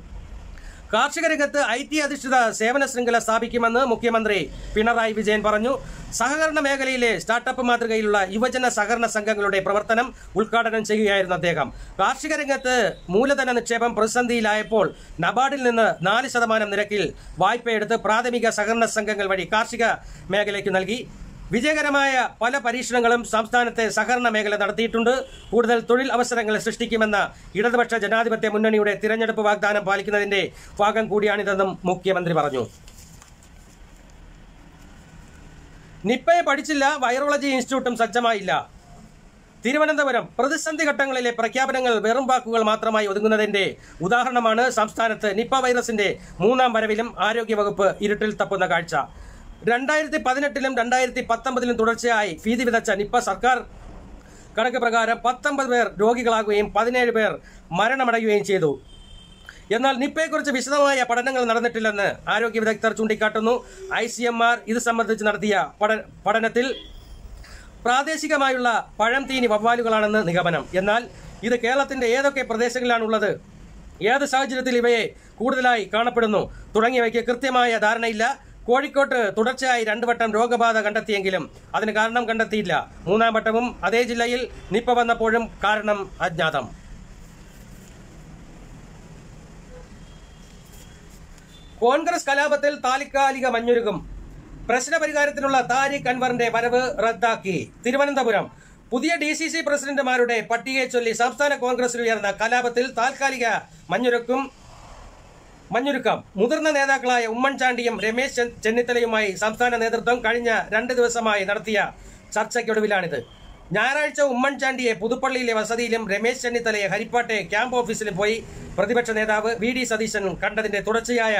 കാർഷിക രംഗത്ത് ഐ ടി അധിഷ്ഠിത സേവന ശൃംഖല സ്ഥാപിക്കുമെന്ന് മുഖ്യമന്ത്രി പിണറായി വിജയൻ പറഞ്ഞു. സഹകരണ മേഖലയിലെ സ്റ്റാർട്ടപ്പ് മാതൃകയിലുള്ള യുവജന സഹകരണ സംഘങ്ങളുടെ പ്രവർത്തനം ഉദ്ഘാടനം ചെയ്യുകയായിരുന്നു അദ്ദേഹം. കാർഷിക രംഗത്ത് മൂലധന നിക്ഷേപം പ്രതിസന്ധിയിലായപ്പോൾ നബാർഡിൽ നിന്ന് നാല് ശതമാനം നിരക്കിൽ വായ്പയെടുത്ത് പ്രാഥമിക സഹകരണ സംഘങ്ങൾ വഴി കാർഷിക മേഖലയ്ക്ക് നൽകി. Vijayakaramaaya pala parishanangalum samsthanathe saharana mekhala nadathiyittundu കൂടുതൽ തൊഴിൽ അവസരങ്ങൾ സൃഷ്ടിക്കുമെന്ന ഇടതുപക്ഷ ജനാധിപത്യ മുന്നണിയുടെ തിരഞ്ഞെടുപ്പ് വാഗ്ദാനം പാലിക്കുന്നതിന്റെ ഭാഗം കൂടിയാണിതെന്നും മുഖ്യമന്ത്രി പറഞ്ഞു. നിപ്പയെ പഠിച്ചില്ല വൈറോളജി ഇൻസ്റ്റിറ്റ്യൂട്ടും സജ്ജമായില്ല. തിരുവനന്തപുരം പ്രതിസന്ധി ഘട്ടങ്ങളിലെ പ്രഖ്യാപനങ്ങൾ വെറും വാക്കുകൾ മാത്രമായി ഒതുങ്ങുന്നതിന്റെ ഉദാഹരണമാണ് സംസ്ഥാനത്തെ നിപ്പ വൈറസിന്റെ മൂന്നാം വരവിലും ആരോഗ്യ വകുപ്പ് ഇരുട്ടിൽ തപ്പുന്ന കാഴ്ച. രണ്ടായിരത്തി പതിനെട്ടിലും രണ്ടായിരത്തി പത്തൊൻപതിലും തുടർച്ചയായി ഭീതി വിതച്ച നിപ്പ സർക്കാർ കണക്ക് പ്രകാരം പത്തൊൻപത് പേർ രോഗികളാകുകയും പതിനേഴ് പേർ മരണമടയുകയും ചെയ്തു. എന്നാൽ നിപ്പയെക്കുറിച്ച് വിശദമായ പഠനങ്ങൾ നടന്നിട്ടില്ലെന്ന് ആരോഗ്യ വിദഗ്ധർ ചൂണ്ടിക്കാട്ടുന്നു. ഐ സി എം ആർ ഇത് സംബന്ധിച്ച് നടത്തിയ പഠനത്തിൽ പ്രാദേശികമായുള്ള പഴം തീനി വവ്വാലുകളാണെന്ന് നിഗമനം. എന്നാൽ ഇത് കേരളത്തിന്റെ ഏതൊക്കെ പ്രദേശങ്ങളിലാണുള്ളത്, ഏത് സാഹചര്യത്തിൽ ഇവയെ കൂടുതലായി കാണപ്പെടുന്നു തുടങ്ങിയവയ്ക്ക് കൃത്യമായ ധാരണയില്ല. കോഴിക്കോട്ട് തുടർച്ചയായി രണ്ടു വട്ടം രോഗബാധ കണ്ടെത്തിയെങ്കിലും അതിന് കാരണം കണ്ടെത്തിയില്ല. മൂന്നാം വട്ടവും അതേ ജില്ലയിൽ നിപ്പ വന്നപ്പോഴും കാരണം അജ്ഞാതം. കോൺഗ്രസ് കലാപത്തിൽ താൽക്കാലിക മഞ്ഞുരുകും. പ്രശ്നപരിഹാരത്തിനുള്ള താരിഖ് അൻവറിന്റെ വരവ് റദ്ദാക്കി. തിരുവനന്തപുരം പുതിയ ഡി സി സി പ്രസിഡന്റുമാരുടെ പട്ടികയെ ചൊല്ലി സംസ്ഥാന കോൺഗ്രസിൽ ഉയർന്ന കലാപത്തിൽ താൽക്കാലിക മഞ്ഞുരുക്കും മഞ്ഞുരുക്കം മുതിർന്ന നേതാക്കളായ ഉമ്മൻചാണ്ടിയും രമേശ് ചെന്നിത്തലയുമായി സംസ്ഥാന നേതൃത്വം കഴിഞ്ഞ രണ്ട് ദിവസമായി നടത്തിയ ചർച്ചയ്ക്കൊടുവിലാണിത്. ഞായറാഴ്ച ഉമ്മൻചാണ്ടിയെ പുതുപ്പള്ളിയിലെ വസതിയിലും രമേശ് ചെന്നിത്തലയെ ഹരിപ്പാട്ടെ ക്യാമ്പ് ഓഫീസിലും പോയി പ്രതിപക്ഷ നേതാവ് വി ഡി സതീശൻ കണ്ടതിന്റെ തുടർച്ചയായ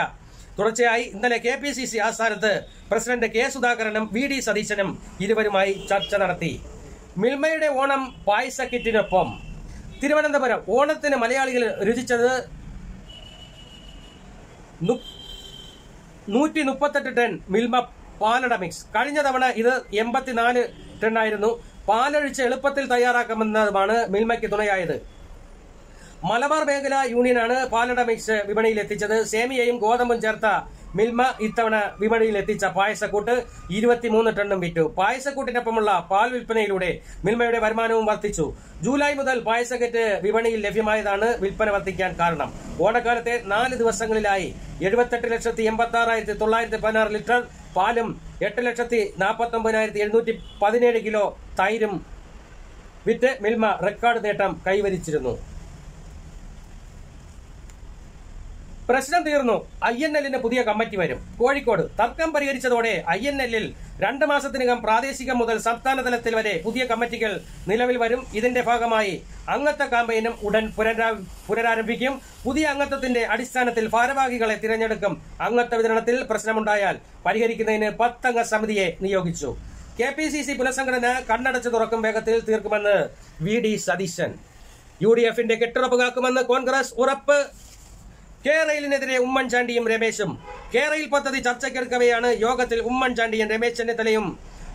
തുടർച്ചയായി ഇന്നലെ കെ പി സി സി ആസ്ഥാനത്ത് പ്രസിഡന്റ് കെ സുധാകരനും വി ഡി സതീശനും ഇരുവരുമായി ചർച്ച നടത്തി. മിൽമയുടെ ഓണം പായസക്കിറ്റിനൊപ്പം. തിരുവനന്തപുരം ഓണത്തിന് മലയാളികൾ രുചിച്ചത് നൂറ്റി മുപ്പത്തെട്ട് ടൺ മിൽമ പാലട മിക്സ്. കഴിഞ്ഞ തവണ ഇത് എൺപത്തിനാല് ടണ്ണായിരുന്നു. പാലൊഴിച്ച് എളുപ്പത്തിൽ തയ്യാറാക്കാമെന്നതുമാണ് മിൽമയ്ക്ക് തുണയായത്. മലബാർ മേഖല യൂണിയനാണ് പാലട മിക്സ് വിപണിയിലെത്തിച്ചത്. സേമിയയും ഗോതമ്പും ചേർത്ത മിൽമ ഇത്തവണ വിപണിയിലെത്തിച്ച പായസക്കൂട്ട് ഇരുപത്തിമൂന്ന് ടണ്ണും വിറ്റു. പായസക്കൂട്ടിനൊപ്പമുള്ള പാൽ വിൽപ്പനയിലൂടെ മിൽമയുടെ വരുമാനവും വർദ്ധിച്ചു. ജൂലൈ മുതൽ പായസക്കറ്റ് വിപണിയിൽ ലഭ്യമായതാണ് വിൽപ്പന വർദ്ധിക്കാൻ കാരണം. ഓണക്കാലത്തെ നാല് ദിവസങ്ങളിലായി എഴുപത്തെട്ട് ലക്ഷത്തി എൺപത്തി ആറായിരത്തി തൊള്ളായിരത്തി പതിനാറ് ലിറ്റർ പാലും എട്ട് ലക്ഷത്തി നാൽപ്പത്തി ഒമ്പതിനായിരത്തി എഴുന്നൂറ്റി പതിനേഴ് കിലോ തൈരും വിറ്റ് മിൽമ റെക്കോർഡ് നേട്ടം കൈവരിച്ചിരുന്നു. പ്രശ്നം തീർന്നു. ഐ എൻ എല്ലിന് പുതിയ കമ്മിറ്റി വരും. കോഴിക്കോട് തർക്കം പരിഹരിച്ചതോടെ ഐ എൻ എല്ലിൽ രണ്ട് മാസത്തിനകം പ്രാദേശിക മുതൽ സംസ്ഥാന തലത്തിൽ വരെ പുതിയ കമ്മിറ്റികൾ നിലവിൽ വരും. ഇതിന്റെ ഭാഗമായി അംഗത്വ ക്യാമ്പയിനും ഉടൻ പുനരാരംഭിക്കും. പുതിയ അംഗത്വത്തിന്റെ അടിസ്ഥാനത്തിൽ ഭാരവാഹികളെ തിരഞ്ഞെടുക്കും. അംഗത്വ വിതരണത്തിൽ പ്രശ്നമുണ്ടായാൽ പരിഹരിക്കുന്നതിന് പത്തംഗ സമിതിയെ നിയോഗിച്ചു. കെ പി സി സി പുനഃസംഘടന കണ്ണടച്ചു തുറക്കും വേഗത്തിൽ തീർക്കുമെന്ന് V D Satheesan. U D എഫിന്റെ കെട്ടുറപ്പ് കാക്കുമെന്ന് കോൺഗ്രസ് ഉറപ്പ്. കേരളിനെതിരെ ഉമ്മൻചാണ്ടിയും രമേശും. കേരയിൽ പദ്ധതി ചർച്ചയ്ക്കെടുക്കവെയാണ് യോഗത്തിൽ ഉമ്മൻചാണ്ടിയും രമേശ് ചെന്നിത്തലയും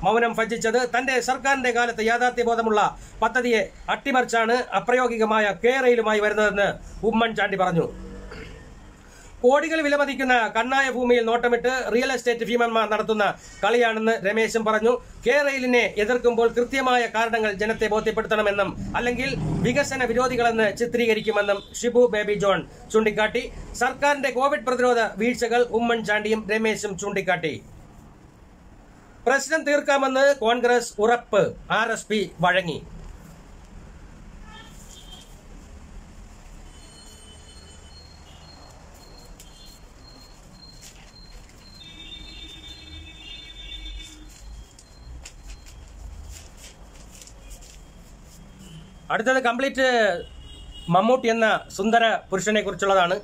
മൗനം ഭജിച്ചത്. തന്റെ സർക്കാരിന്റെ കാലത്ത് യാഥാർത്ഥ്യബോധമുള്ള പദ്ധതിയെ അട്ടിമറിച്ചാണ് അപ്രയോഗികമായ കേരയിലുമായി വരുന്നതെന്ന് ഉമ്മൻചാണ്ടി പറഞ്ഞു. കോടികൾ വിലമതിക്കുന്ന കണ്ണായ ഭൂമിയിൽ നോട്ടമിട്ട് റിയൽ എസ്റ്റേറ്റ് ഭീമന്മാർ നടത്തുന്ന കളിയാണെന്ന് രമേശും പറഞ്ഞു. കേരളിനെ എതിർക്കുമ്പോൾ കൃത്യമായ കാരണങ്ങൾ ജനത്തെ ബോധ്യപ്പെടുത്തണമെന്നും അല്ലെങ്കിൽ വികസന വിരോധികളെന്ന് ചിത്രീകരിക്കുമെന്നും ഷിബു ബേബി ജോൺ ചൂണ്ടിക്കാട്ടി. സർക്കാരിന്റെ കോവിഡ് പ്രതിരോധ വീഴ്ചകൾ ഉമ്മൻചാണ്ടിയും രമേശും ചൂണ്ടിക്കാട്ടി. പ്രശ്നം തീർക്കാമെന്ന് കോൺഗ്രസ് ഉറപ്പ്. ആർ എസ് പി വഴങ്ങി. അടുത്തത് കംപ്ലീറ്റ് മമ്മൂട്ടി എന്ന സുന്ദര പുരുഷനെ കുറിച്ചുള്ളതാണ്.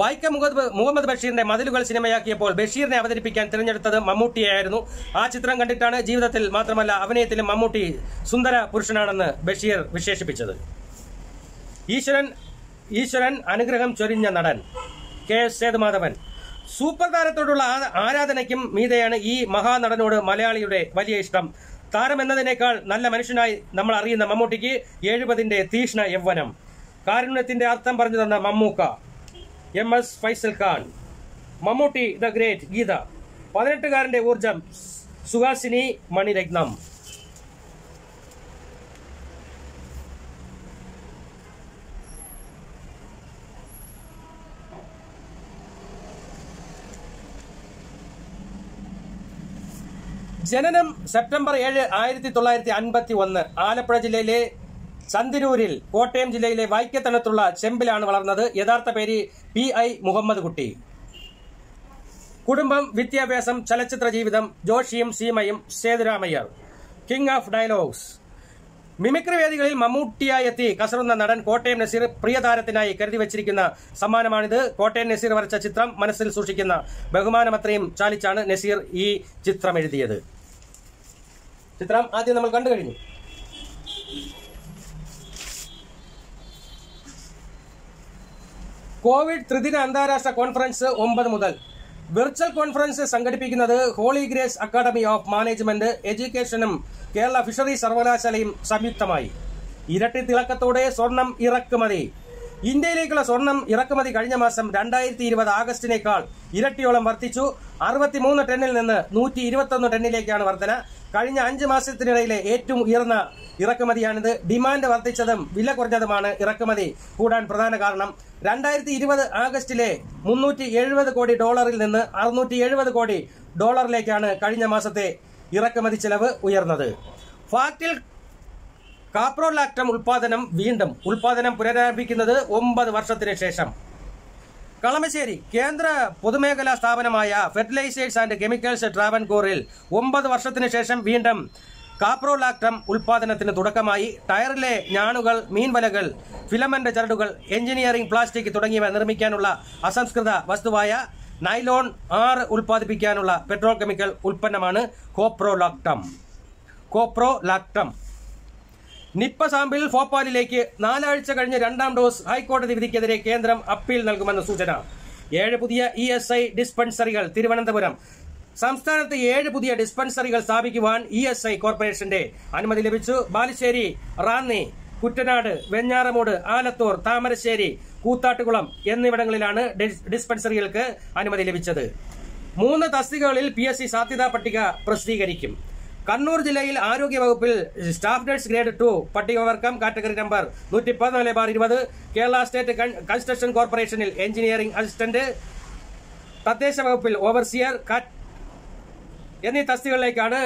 വൈക്കം മുഹമ്മദ് മുഹമ്മദ് ബഷീറിന്റെ മതിലുകൾ സിനിമയാക്കിയപ്പോൾ ബഷീറിനെ അവതരിപ്പിക്കാൻ തിരഞ്ഞെടുത്തത് മമ്മൂട്ടിയായിരുന്നു. ആ ചിത്രം കണ്ടിട്ടാണ് ജീവിതത്തിൽ മാത്രമല്ല അഭിനയത്തിലും മമ്മൂട്ടി സുന്ദര പുരുഷനാണെന്ന് ബഷീർ വിശേഷിപ്പിച്ചത്. ഈശ്വരൻ ഈശ്വരൻ അനുഗ്രഹം ചൊരിഞ്ഞ നടൻ. K S Sethumadhavan. സൂപ്പർ താരത്തോടുള്ള ആരാധനയ്ക്കും മീതെയാണ് ഈ മഹാനടനോട് മലയാളിയുടെ വലിയ ഇഷ്ടം. താരമെന്നതിനേക്കാൾ നല്ല മനുഷ്യനായി നമ്മൾ അറിയുന്ന മമ്മൂട്ടിക്ക് എഴുപതിന്റെ തീഷ്ണ യൗവനം. കാരുണ്യത്തിന്റെ അർത്ഥം പറഞ്ഞു തന്ന Mammookka. M S Faisal Khan. Mammootty the great. Geetha. പതിനെട്ടുകാരന്റെ ഊർജം. സുഹാസിനി മണിരത്നം. ജനനം സെപ്റ്റംബർ ഏഴ് ആയിരത്തി തൊള്ളായിരത്തി അൻപത്തി ഒന്ന് ആലപ്പുഴ ജില്ലയിലെ ചന്ദനൂരിൽ കോട്ടയം ജില്ലയിലെ വൈക്കത്തണത്തുള്ള ചെമ്പിലാണ് വളർന്നത്. യഥാർത്ഥ പേര് പി ഐ മുഹമ്മദ് കുട്ടി. കുടുംബം, വിദ്യാഭ്യാസം, ചലച്ചിത്ര ജീവിതം, ജോഷിയും സീമയും, Sethurama Iyer, king of dialogues. Mimicry വേദികളിൽ മമ്മൂട്ടിയായി എത്തി കസറുന്ന നടൻ കോട്ടയം നസീർ പ്രിയതാരത്തിനായി കരുതി വച്ചിരിക്കുന്ന സമ്മാനമാണിത്. കോട്ടയം നസീർ വരച്ച ചിത്രം മനസ്സിൽ സൂക്ഷിക്കുന്ന ബഹുമാനമത്രയും ചാലിച്ചാണ് നസീർ ഈ ചിത്രം എഴുതിയത്. ചിത്രം ആദ്യം നമ്മൾ കണ്ടു കഴിഞ്ഞു. കോവിഡ് ത്രിദിന അന്താരാഷ്ട്ര കോൺഫറൻസ് ഒമ്പത് മുതൽ വെർച്വൽ കോൺഫറൻസ് സംഘടിപ്പിക്കുന്നത് holy grace academy of management എഡ്യൂക്കേഷനും കേരള ഫിഷറീസ് സർവകലാശാലയും സംയുക്തമായി. ഇരട്ടി തിളക്കത്തോടെ സ്വർണം ഇറക്കുമതി. ഇന്ത്യയിലേക്കുള്ള സ്വർണം ഇറക്കുമതി കഴിഞ്ഞ മാസം രണ്ടായിരത്തി ഇരുപത് ആഗസ്റ്റിനേക്കാൾ ഇരട്ടിയോളം വർദ്ധിച്ചു. അറുപത്തിമൂന്ന് ടണ്ണിൽ നിന്ന് നൂറ്റി ഇരുപത്തൊന്ന് ടണ്ണിലേക്കാണ് വർധന. കഴിഞ്ഞ അഞ്ച് മാസത്തിനിടയിലെ ഏറ്റവും ഉയർന്ന ഇറക്കുമതിയാണിത്. ഡിമാൻഡ് വർദ്ധിച്ചതും വില കുറഞ്ഞതുമാണ് ഇറക്കുമതി കൂടാൻ പ്രധാന കാരണം. രണ്ടായിരത്തി ഇരുപത് ആഗസ്റ്റിലെ മുന്നൂറ്റി എഴുപത് കോടി ഡോളറിൽ നിന്ന് അറുന്നൂറ്റി എഴുപത് കോടി ഡോളറിലേക്കാണ് കഴിഞ്ഞ മാസത്തെ ഇറക്കുമതി ചെലവ് ഉയർന്നത്. ഫാക്ടിൽ കാപ്രോലാക്ടം ഉൽപാദനം വീണ്ടും ഉൽപാദനം പുനരാരംഭിക്കുന്നത് ഒമ്പത് വർഷത്തിന് ശേഷം. കളമശ്ശേരി കേന്ദ്ര പൊതുമേഖലാ സ്ഥാപനമായ ഫെർട്ടിലൈസേഴ്സ് ആൻഡ് കെമിക്കൽസ് ട്രാവൻകൂറിൽ ഒമ്പത് വർഷത്തിന് ശേഷം വീണ്ടും കാപ്രോലാക്ടം ഉൽപാദനത്തിന് തുടക്കമായി. ടയറിലെ ഞാണുകൾ, മീൻവലകൾ, ഫിലമെന്റ് ചരടുകൾ, എഞ്ചിനീയറിംഗ് പ്ലാസ്റ്റിക് തുടങ്ങിയവ നിർമ്മിക്കാനുള്ള അസംസ്കൃത വസ്തുവായ നൈലോൺ ആറ് ഉൽപ്പാദിപ്പിക്കാനുള്ള പെട്രോ കെമിക്കൽ ഉൽപ്പന്നമാണ് കോപ്രോലാക്ടം കോപ്രോലാക്ടം നിപ്പ സാമ്പിൾ ഭോപ്പാലിലേക്ക് നാലാഴ്ച കഴിഞ്ഞ് രണ്ടാം ഡോസ്. ഹൈക്കോടതി വിധിക്കെതിരെ കേന്ദ്രം അപ്പീൽ നൽകുമെന്ന് സൂചന. ഏഴ് പുതിയ ഇ എസ് ഐ ഡിസ്പെൻസറികൾ തിരുവനന്തപുരം. സംസ്ഥാനത്ത് ഏഴ് പുതിയ ഡിസ്പെൻസറികൾ സ്ഥാപിക്കുവാൻ ഇ എസ് ഐ കോർപ്പറേഷന്റെ അനുമതി ലഭിച്ചു. ബാലുശ്ശേരി, റാന്നി, കുട്ടനാട്, വെഞ്ഞാറമൂട്, ആലത്തൂർ, താമരശ്ശേരി, കൂത്താട്ടുകുളം എന്നിവിടങ്ങളിലാണ് ഡിസ്പെൻസറികൾക്ക് അനുമതി ലഭിച്ചത്. മൂന്ന് തസ്തികകളിൽ പി എസ് സി സാധ്യതാ പട്ടിക പ്രസിദ്ധീകരിക്കും. കണ്ണൂർ ജില്ലയിൽ ആരോഗ്യവകുപ്പിൽ സ്റ്റാഫ് നഴ്സ് ഗ്രേഡ് ടു പട്ടികവർഗം കാറ്റഗറി നമ്പർ നൂറ്റി പതിനാല് ബാർ ഇരുപത്. കേരള സ്റ്റേറ്റ് കൺസ്ട്രക്ഷൻ കോർപ്പറേഷനിൽ എഞ്ചിനീയറിംഗ് അസിസ്റ്റന്റ്, തദ്ദേശ വകുപ്പിൽ ഓവർസിയർ എന്നീ തസ്തികകളിലേക്കാണ്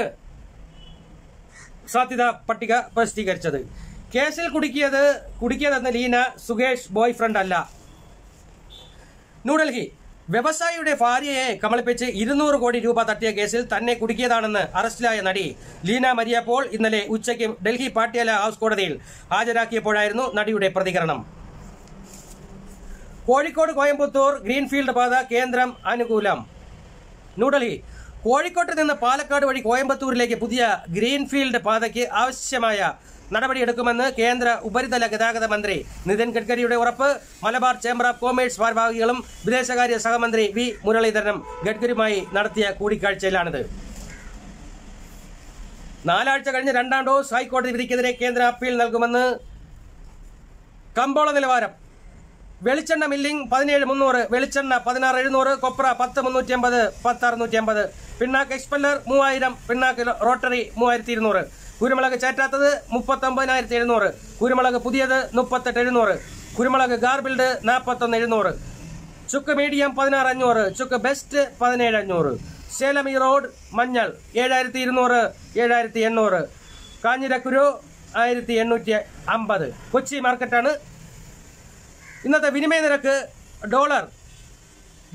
സാധ്യതാ പട്ടിക പ്രസിദ്ധീകരിച്ചത്. കേസിൽ കുടുക്കിയത് കുടുക്കിയതെന്ന ലീന സുകേഷ് ബോയ് ഫ്രണ്ട് അല്ല. ന്യൂഡൽഹി, വ്യവസായിയുടെ ഭാര്യയെ കമളിപ്പിച്ച് ഇരുന്നൂറ് കോടി രൂപ തട്ടിയ കേസിൽ തന്നെ കുടുക്കിയതാണെന്ന് അറസ്റ്റിലായ നടി ലീന മരിയ പോൾ ഇന്നലെ ഉച്ചയ്ക്ക് ഡൽഹി പാട്യാല ഹൌസ് കോടതിയിൽ ഹാജരാക്കിയപ്പോഴായിരുന്നു നടിയുടെ പ്രതികരണം. കോഴിക്കോട് കോയമ്പത്തൂർ ഗ്രീൻഫീൽഡ് പാത കേന്ദ്രം അനുകൂലം. ന്യൂഡൽഹി, കോഴിക്കോട്ട് നിന്ന് പാലക്കാട് വഴി കോയമ്പത്തൂരിലേക്ക് പുതിയ ഗ്രീൻഫീൽഡ് പാതയ്ക്ക് ആവശ്യമായ നടപടിയെടുക്കുമെന്ന് കേന്ദ്ര ഉപരിതല ഗതാഗത മന്ത്രി നിതിൻ ഗഡ്കരിയുടെ ഉറപ്പ്. മലബാർ ചേംബർ ഓഫ് കോമേഴ്സ് ഭാരവാഹികളും വിദേശകാര്യ സഹമന്ത്രി വി മുരളീധരനും ഗഡ്കരിയുമായി നടത്തിയ കൂടിക്കാഴ്ചയിലാണിത്. നാലാഴ്ച കഴിഞ്ഞ് രണ്ടാം ഡോസ്. ഹൈക്കോടതി വിധിക്കെതിരെ കേന്ദ്ര അപ്പീൽ നൽകുമെന്ന് കമ്പോള നിലവാരം. വെളിച്ചെണ്ണ മില്ലിംഗ് പതിനേഴ് മുന്നൂറ്, വെളിച്ചെണ്ണ പതിനാറ് എഴുന്നൂറ്, കൊപ്ര പത്ത് മുന്നൂറ്റി അമ്പത്, പത്ത് അറുന്നൂറ്റി അമ്പത്, പിണ്ണാക്ക് എക്സ്പെല്ലർ മൂവായിരം, പിണ്ണാക്ക് റോട്ടറി മൂവായിരത്തി ഇരുന്നൂറ്, കുരുമുളക് ചേറ്റാത്തത് മുപ്പത്തൊമ്പതിനായിരത്തി എഴുന്നൂറ്, കുരുമുളക് പുതിയത് മുപ്പത്തെട്ട് എഴുന്നൂറ്, കുരുമുളക് ഗാർബിൾഡ് നാൽപ്പത്തൊന്ന് എഴുന്നൂറ്, ചുക്ക് മീഡിയം പതിനാറ് അഞ്ഞൂറ്, ചുക്ക് ബെസ്റ്റ് പതിനേഴ് അഞ്ഞൂറ്, സേലം ഈറോഡ് മഞ്ഞൾ ഏഴായിരത്തി ഇരുന്നൂറ്, ഏഴായിരത്തി എണ്ണൂറ്, കാഞ്ഞിരക്കുരു ആയിരത്തി എണ്ണൂറ്റി അമ്പത്. കൊച്ചി മാർക്കറ്റാണ്. ഇന്നത്തെ വിനിമയ നിരക്ക്. ഡോളർ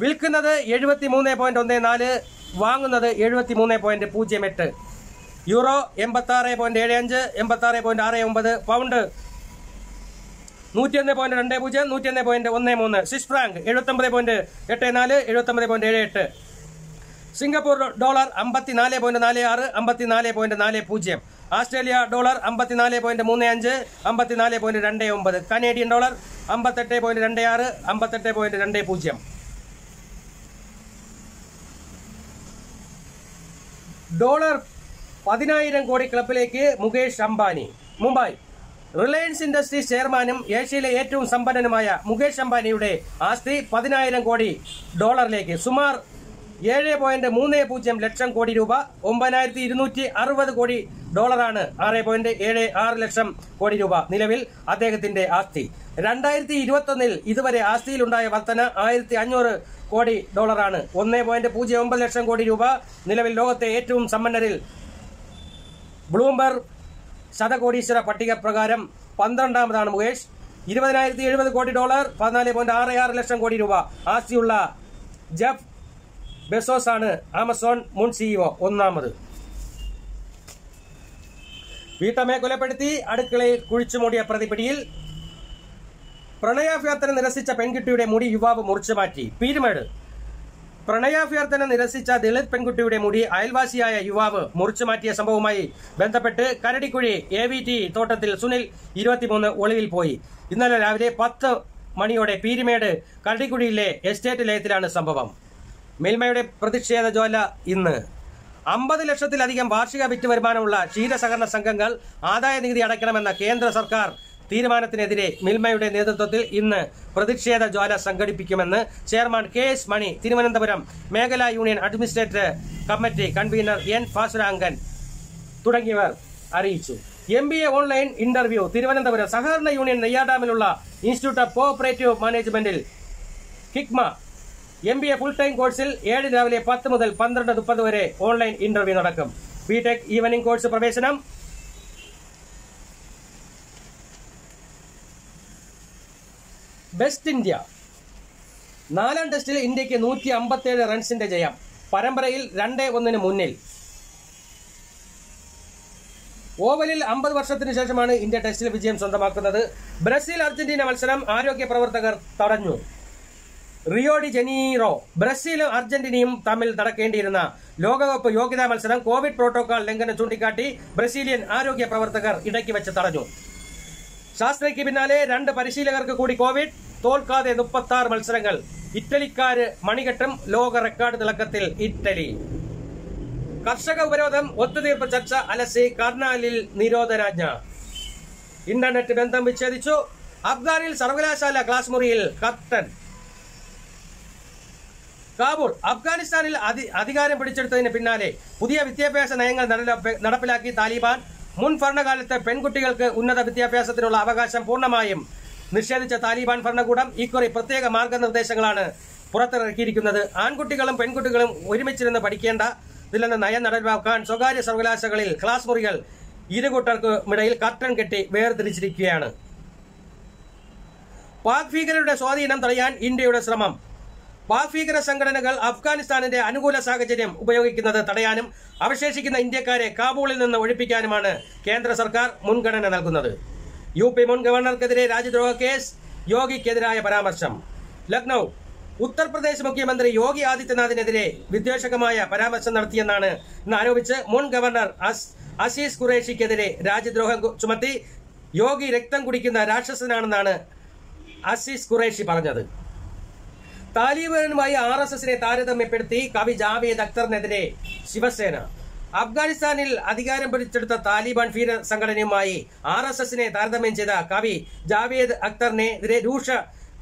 വിൽക്കുന്നത് എഴുപത്തി മൂന്ന് പോയിന്റ് ഒന്ന് നാല്, വാങ്ങുന്നത് എഴുപത്തി മൂന്ന് പോയിന്റ് പൂജ്യം എട്ട്. യൂറോ എൺപത്തി ആറ് പോയിന്റ് ഏഴ് അഞ്ച്, എൺപത്തി ആറ് പോയിന്റ് ആറ് ഒമ്പത്, പൗണ്ട് നൂറ്റി ഒന്ന് പോയിന്റ് രണ്ട് പൂജ്യം, നൂറ്റി ഒന്ന് പോയിന്റ് ഒന്ന് മൂന്ന്, സ്വിസ് ഫ്രാങ്ക് എഴുപത്തി ഒമ്പത് പോയിന്റ് എട്ട് നാല്, എഴുപത്തി ഒമ്പത് പോയിന്റ് ഏഴ് എട്ട്, സിംഗപ്പൂർ ഡോളർ അമ്പത്തിനാല് പോയിന്റ് നാല് ആറ്, അമ്പത്തിനാല് പോയിന്റ് നാല് പൂജ്യം, ഓസ്ട്രേലിയ ഡോളർ അമ്പത്തിനാല് പോയിന്റ് മൂന്ന് അഞ്ച്, അമ്പത്തിനാല് പോയിന്റ് രണ്ട് ഒമ്പത്, കനേഡിയൻ ഡോളർ അമ്പത്തെട്ട് പോയിന്റ് രണ്ട് ആറ്, അമ്പത്തെട്ട് പോയിന്റ് രണ്ട് പൂജ്യം. ഡോളർ പതിനായിരം കോടി ക്ലബിലേക്ക് മുകേഷ് അംബാനി. മുംബൈ, റിലയൻസ് ഇൻഡസ്ട്രീസ് ചെയർമാനും ഏഷ്യയിലെ ഏറ്റവും സമ്പന്നനുമായ മുകേഷ് അംബാനിയുടെ ആസ്തി പതിനായിരം കോടി ഡോളറിലേക്ക്. സുമാർ seven point three zero ലക്ഷം കോടി രൂപ nine thousand two hundred sixty കോടി ഡോളറാണ് six point seven six ലക്ഷം കോടി രൂപ നിലവിൽ അദ്ദേഹത്തിന്റെ ആസ്തി. twenty twenty-one ൽ ഇതുവരെ ആസ്തിയിലുണ്ടായ വർധന fifteen hundred കോടി ഡോളറാണ്. one point zero nine ലക്ഷം കോടി രൂപ നിലവിൽ ലോകത്തെ ഏറ്റവും സമ്പന്നരിൽ ബ്ലൂംബർഗ് ശതകോടീശ്വര പട്ടിക പ്രകാരം പന്ത്രണ്ടാമതാണ് Mukesh. twenty thousand seventy crore dollar fourteen point sixty-six lakh crore രൂപ ആസ്തിയുള്ള ജെഫ് ബെസോസ് ആണ് ആമസോൺ മുൻ സിഇഒ ഒന്നാമത്. വീട്ടമ്മയെ കൊലപ്പെടുത്തി അടുക്കളയിൽ കുഴിച്ചുമൂടിയ പ്രതിപിടിയിൽ. പ്രണയാഭ്യർത്ഥന നിരസിച്ച പെൺകുട്ടിയുടെ മുടി യുവാവ് മുറിച്ചു മാറ്റി. പീരുമേട് പ്രണയാഭ്യർത്ഥന നിരസിച്ച ദളിത് പെൺകുട്ടിയുടെ മുടി അയൽവാസിയായ യുവാവ് മുറിച്ചു മാറ്റിയ സംഭവവുമായി ബന്ധപ്പെട്ട് കരടിക്കുഴി എ വി ടി തോട്ടത്തിൽ സുനിൽ ഇരുപത്തിമൂന്ന് ഒളിവിൽ പോയി. ഇന്നലെ രാവിലെ പത്ത് മണിയോടെ പീരുമേട് കരടിക്കുഴിയിലെ എസ്റ്റേറ്റ് ലയത്തിലാണ് സംഭവം. മിൽമയുടെ പ്രതിഷേധ ജ്വാല ഇന്ന്. അമ്പത് ലക്ഷത്തിലധികം വാർഷിക വിറ്റ് വരുമാനമുള്ള ക്ഷീരസഹകരണ സംഘങ്ങൾ ആദായ നികുതി അടയ്ക്കണമെന്ന കേന്ദ്ര സർക്കാർ തീരുമാനത്തിനെതിരെ മിൽമയുടെ നേതൃത്വത്തിൽ ഇന്ന് പ്രതിഷേധ ജ്വാല സംഘടിപ്പിക്കുമെന്ന് chairman K S Mani, Thiruvananthapuram മേഖലാ union administrator committee convenor N Bhasurangan തുടങ്ങിയവർ അറിയിച്ചു. M B A online interview. Thiruvananthapuram സഹകരണ യൂണിയൻ നെയ്യാഡാമിലുള്ള ഇൻസ്റ്റിറ്റ്യൂട്ട് ഓഫ് കോഓപ്പറേറ്റീവ് മാനേജ്മെന്റിൽ KICMA M B A full time കോഴ്സിൽ ഏഴ് രാവിലെ പത്ത് മുതൽ പന്ത്രണ്ട് മുപ്പത് വരെ ഓൺലൈൻ ഇന്റർവ്യൂ നടക്കും. ബി ടെക് ഈവനിംഗ് കോഴ്സ് പ്രവേശനം വെസ്റ്റ് ഇന്ത്യ. നാലാം ടെസ്റ്റിൽ ഇന്ത്യക്ക് നൂറ്റി അമ്പത്തിയേഴ് റൺസിന്റെ ജയം. പരമ്പരയിൽ രണ്ടേ ഒന്നിന് മുന്നിൽ. ഓവലിൽ അമ്പത് വർഷത്തിന് ശേഷമാണ് ഇന്ത്യ ടെസ്റ്റിൽ വിജയം സ്വന്തമാക്കുന്നത്. ബ്രസീൽ അർജന്റീന മത്സരം ആരോഗ്യ പ്രവർത്തകർ തടഞ്ഞു. Rio de Janeiro. ബ്രസീലും അർജന്റീനയും തമ്മിൽ നടക്കേണ്ടിയിരുന്ന ലോകകപ്പ് യോഗ്യതാ മത്സരം കോവിഡ് പ്രോട്ടോകോൾ ലംഘനം ചൂണ്ടിക്കാട്ടി ബ്രസീലിയൻ ആരോഗ്യ പ്രവർത്തകർ ഇടയ്ക്ക് വെച്ച് തടഞ്ഞു. ശാസ്ത്രയ്ക്ക് പിന്നാലെ രണ്ട് പരിശീലകർക്ക് കൂടി കോവിഡ്. തോൽക്കാതെ മുപ്പത്തി ആറ് മത്സരങ്ങൾ. ഇറ്റലിക്കാര് മണികെട്ടും. ലോക റെക്കോർഡ് തിളക്കത്തിൽ ഇറ്റലി. കർഷക ഉപരോധം ഒത്തുതീർപ്പ് ചർച്ച അലസി. കർണാലിൽ നിരോധനാജ്ഞ. ഇന്റർനെറ്റ് ബന്ധം വിച്ഛേദിച്ചു. അഫ്ഗാനിൽ സർവകലാശാല ക്ലാസ് മുറിയിൽ കർട്ടൻ. കാബൂൾ. അഫ്ഗാനിസ്ഥാനിൽ അധികാരം പിടിച്ചെടുത്തതിന് പിന്നാലെ പുതിയ വിദ്യാഭ്യാസ നയങ്ങൾ നടപ്പിലാക്കി താലിബാൻ. മുൻ ഭരണകാലത്ത് പെൺകുട്ടികൾക്ക് ഉന്നത വിദ്യാഭ്യാസത്തിനുള്ള അവകാശം പൂർണ്ണമായും നിഷേധിച്ച താലിബാൻ ഭരണകൂടം ഇക്കുറി പ്രത്യേക മാർഗനിർദ്ദേശങ്ങളാണ് പുറത്തിറക്കിയിരിക്കുന്നത്. ആൺകുട്ടികളും പെൺകുട്ടികളും ഒരുമിച്ചിരുന്ന് പഠിക്കേണ്ടതില്ലെന്ന് നയം നടപ്പാക്കാൻ സ്വകാര്യ സർവകലാശാലകളിൽ ക്ലാസ് മുറികൾ ഇരുകൂട്ടർക്കുമിടയിൽ കർട്ടൻ കെട്ടി വേർതിരിച്ചിരിക്കുകയാണ്. പാക് ഭീകരരുടെ സ്വാധീനം തടയാൻ ഇന്ത്യയുടെ ശ്രമം. പാക് ഭീകര സംഘടനകൾ അഫ്ഗാനിസ്ഥാനിന്റെ അനുകൂല സാഹചര്യം ഉപയോഗിക്കുന്നത് തടയാനും അവശേഷിക്കുന്ന ഇന്ത്യക്കാരെ കാബൂളിൽ നിന്ന് ഒഴിപ്പിക്കാനുമാണ് കേന്ദ്ര സർക്കാർ മുൻഗണന നൽകുന്നത്. യു പി മുൻ ഗവർണർക്കെതിരെ രാജ്യദ്രോഹ കേസ്. യോഗിക്കെതിരായ പരാമർശം. ലക്നൌ. ഉത്തർപ്രദേശ് മുഖ്യമന്ത്രി യോഗി ആദിത്യനാഥിനെതിരെ വിദ്വേഷകമായ പരാമർശം നടത്തിയെന്നാണ് ഇന്ന് ആരോപിച്ച് മുൻ ഗവർണർ അസീസ് ഖുറേഷിക്കെതിരെ രാജ്യദ്രോഹം ചുമത്തി. യോഗി രക്തം കുടിക്കുന്ന രാക്ഷസനാണെന്നാണ് അസീസ് ഖുറേഷി പറഞ്ഞത്. താലിബാനുമായി ആർ എസ് എസിനെ താരതമ്യപ്പെടുത്തി കവി ജാവേദ് അക്തറിനെതിരെ ശിവസേന. അഫ്ഗാനിസ്ഥാനിൽ അധികാരം പിടിച്ചെടുത്ത താലിബാൻ ഭീകര സംഘടനയുമായി ആർ എസ് എസിനെ താരതമ്യം ചെയ്ത കവി ജാവേദ് അക്തറിനെതിരെ രൂക്ഷ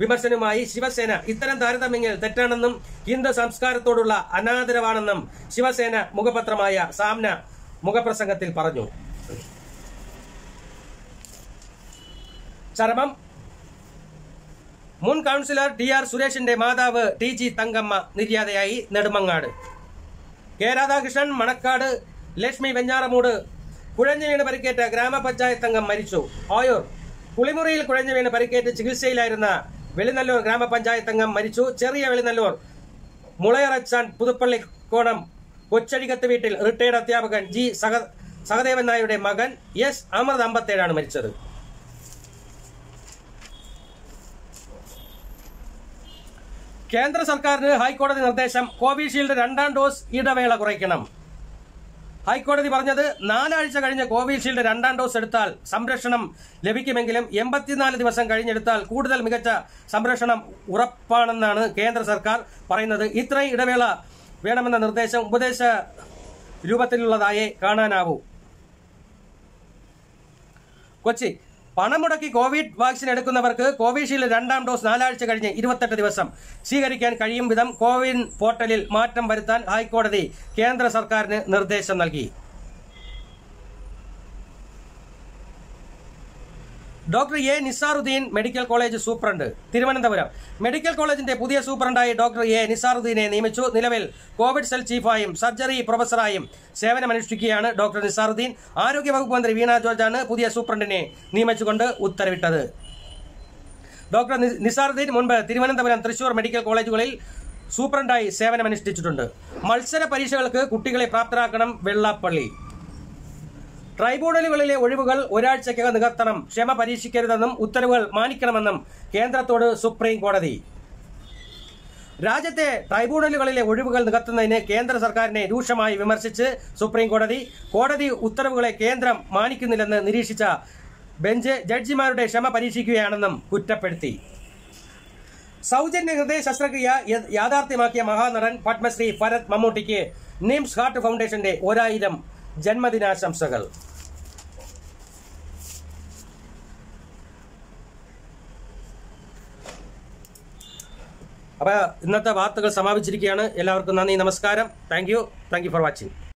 വിമർശനവുമായി ശിവസേന. ഇത്തരം താരതമ്യങ്ങൾ തെറ്റാണെന്നും ഹിന്ദു സംസ്കാരത്തോടുള്ള അനാദരവാണെന്നും ശിവസേന മുഖപത്രമായ സാമ്ന മുഖപ്രസംഗത്തിൽ പറഞ്ഞു. ചരമം. മുൻ കൌൺസിലർ ടി ആർ സുരേഷിന്റെ മാതാവ് ടി ജി തങ്കമ്മ നിര്യാതയായി. നെടുമങ്ങാട്. കെ രാധാകൃഷ്ണൻ. മണക്കാട് ലക്ഷ്മി വെഞ്ഞാറമൂട് കുഴഞ്ഞു വീണ് പരിക്കേറ്റ ഗ്രാമപഞ്ചായത്ത് അംഗം മരിച്ചു. ഓയൂർ. കുളിമുറിയിൽ കുഴഞ്ഞു വീണ് പരിക്കേറ്റ് ചികിത്സയിലായിരുന്ന വെളിനല്ലൂർ ഗ്രാമപഞ്ചായത്ത് അംഗം മരിച്ചു. ചെറിയ വെളിനല്ലൂർ മുളയറച്ചാൻ പുതുപ്പള്ളി കോണം കൊച്ചഴികത്ത് വീട്ടിൽ റിട്ടയർഡ് അധ്യാപകൻ ജി സഹദേവൻ നായരുടെ മകൻ എസ് അമൃത് അമ്പത്തേഴാണ് മരിച്ചത്. കേന്ദ്ര സർക്കാരിന് ഹൈക്കോടതി നിർദ്ദേശം. കോവിഷീൽഡ് രണ്ടാം ഡോസ് ഇടവേള കുറയ്ക്കണം. ഹൈക്കോടതി പറഞ്ഞത് നാലാഴ്ച കഴിഞ്ഞ് കോവിഷീൽഡ് രണ്ടാം ഡോസ് എടുത്താൽ സംരക്ഷണം ലഭിക്കുമെങ്കിലും എൺപത്തിനാല് ദിവസം കഴിഞ്ഞെടുത്താൽ കൂടുതൽ മികച്ച സംരക്ഷണം ഉറപ്പാണെന്നാണ് കേന്ദ്ര സർക്കാർ പറയുന്നത്. ഇത്രയും ഇടവേള വേണമെന്ന നിർദ്ദേശം ഉപദേശ രൂപത്തിലുള്ളതായേ കാണാനാവൂ. Kochi. Panamodaki COVID vaccine at Kunavarka, Covid Shield Randam Dos Nala Chakarin, Idwata Divasam, Sigarikan Karim with them, Covid Portal, Martin Baritan, High Court, the Kendra Sarkar Nurdesh Nalgi. Doctor A. Nisaruddin, Medical College Superintendent, Thiruvananthapuram. Medical College in the Pudia Superintendent, Doctor A. Nisaruddin, Nimichu, Nilavil, Covid Cell Chief I am, Surgery Professor I am, Seven Ministrikiana, Doctor Nisaruddin, Arugya Vagupandri Vina Georgiana, Pudia Superintendent, Nimachukunda, Uttaravitadu. Doctor Nisaruddin, Munba, Thiruvananthapuram, Thrissur Medical College, Superintendent, Seven Ministrichundu. Malsara Parishakalakku, Kuttikale Praptarakanam, Vellappalli. Tribunal Uribugal, Urat Chaka the Gatanam, Shema Parishikaranam, Uttarugal, Manikamanam, Kendra Toda, Supreme Kodadi Rajate, Tribunal Uribugal, the Gatana, Kendra Sarkarne, Dushama, Vimersice, Supreme Kodadi, Kodadi, Uttarugula, Kendra, Manikin, Nirishicha, Benje, Jajimar, Shema Parishikianam, Kuttaperti. Southern Nagade, Sasrakia, Yadartimaki Mahanaran, Patmasri, Farat Mamutike, Names Heart Foundation Day, Ora Idam, Janmadina Samsagal. About another article, Samavichirikiana, Elakunani Namaskaram. Thank you. Thank you for watching.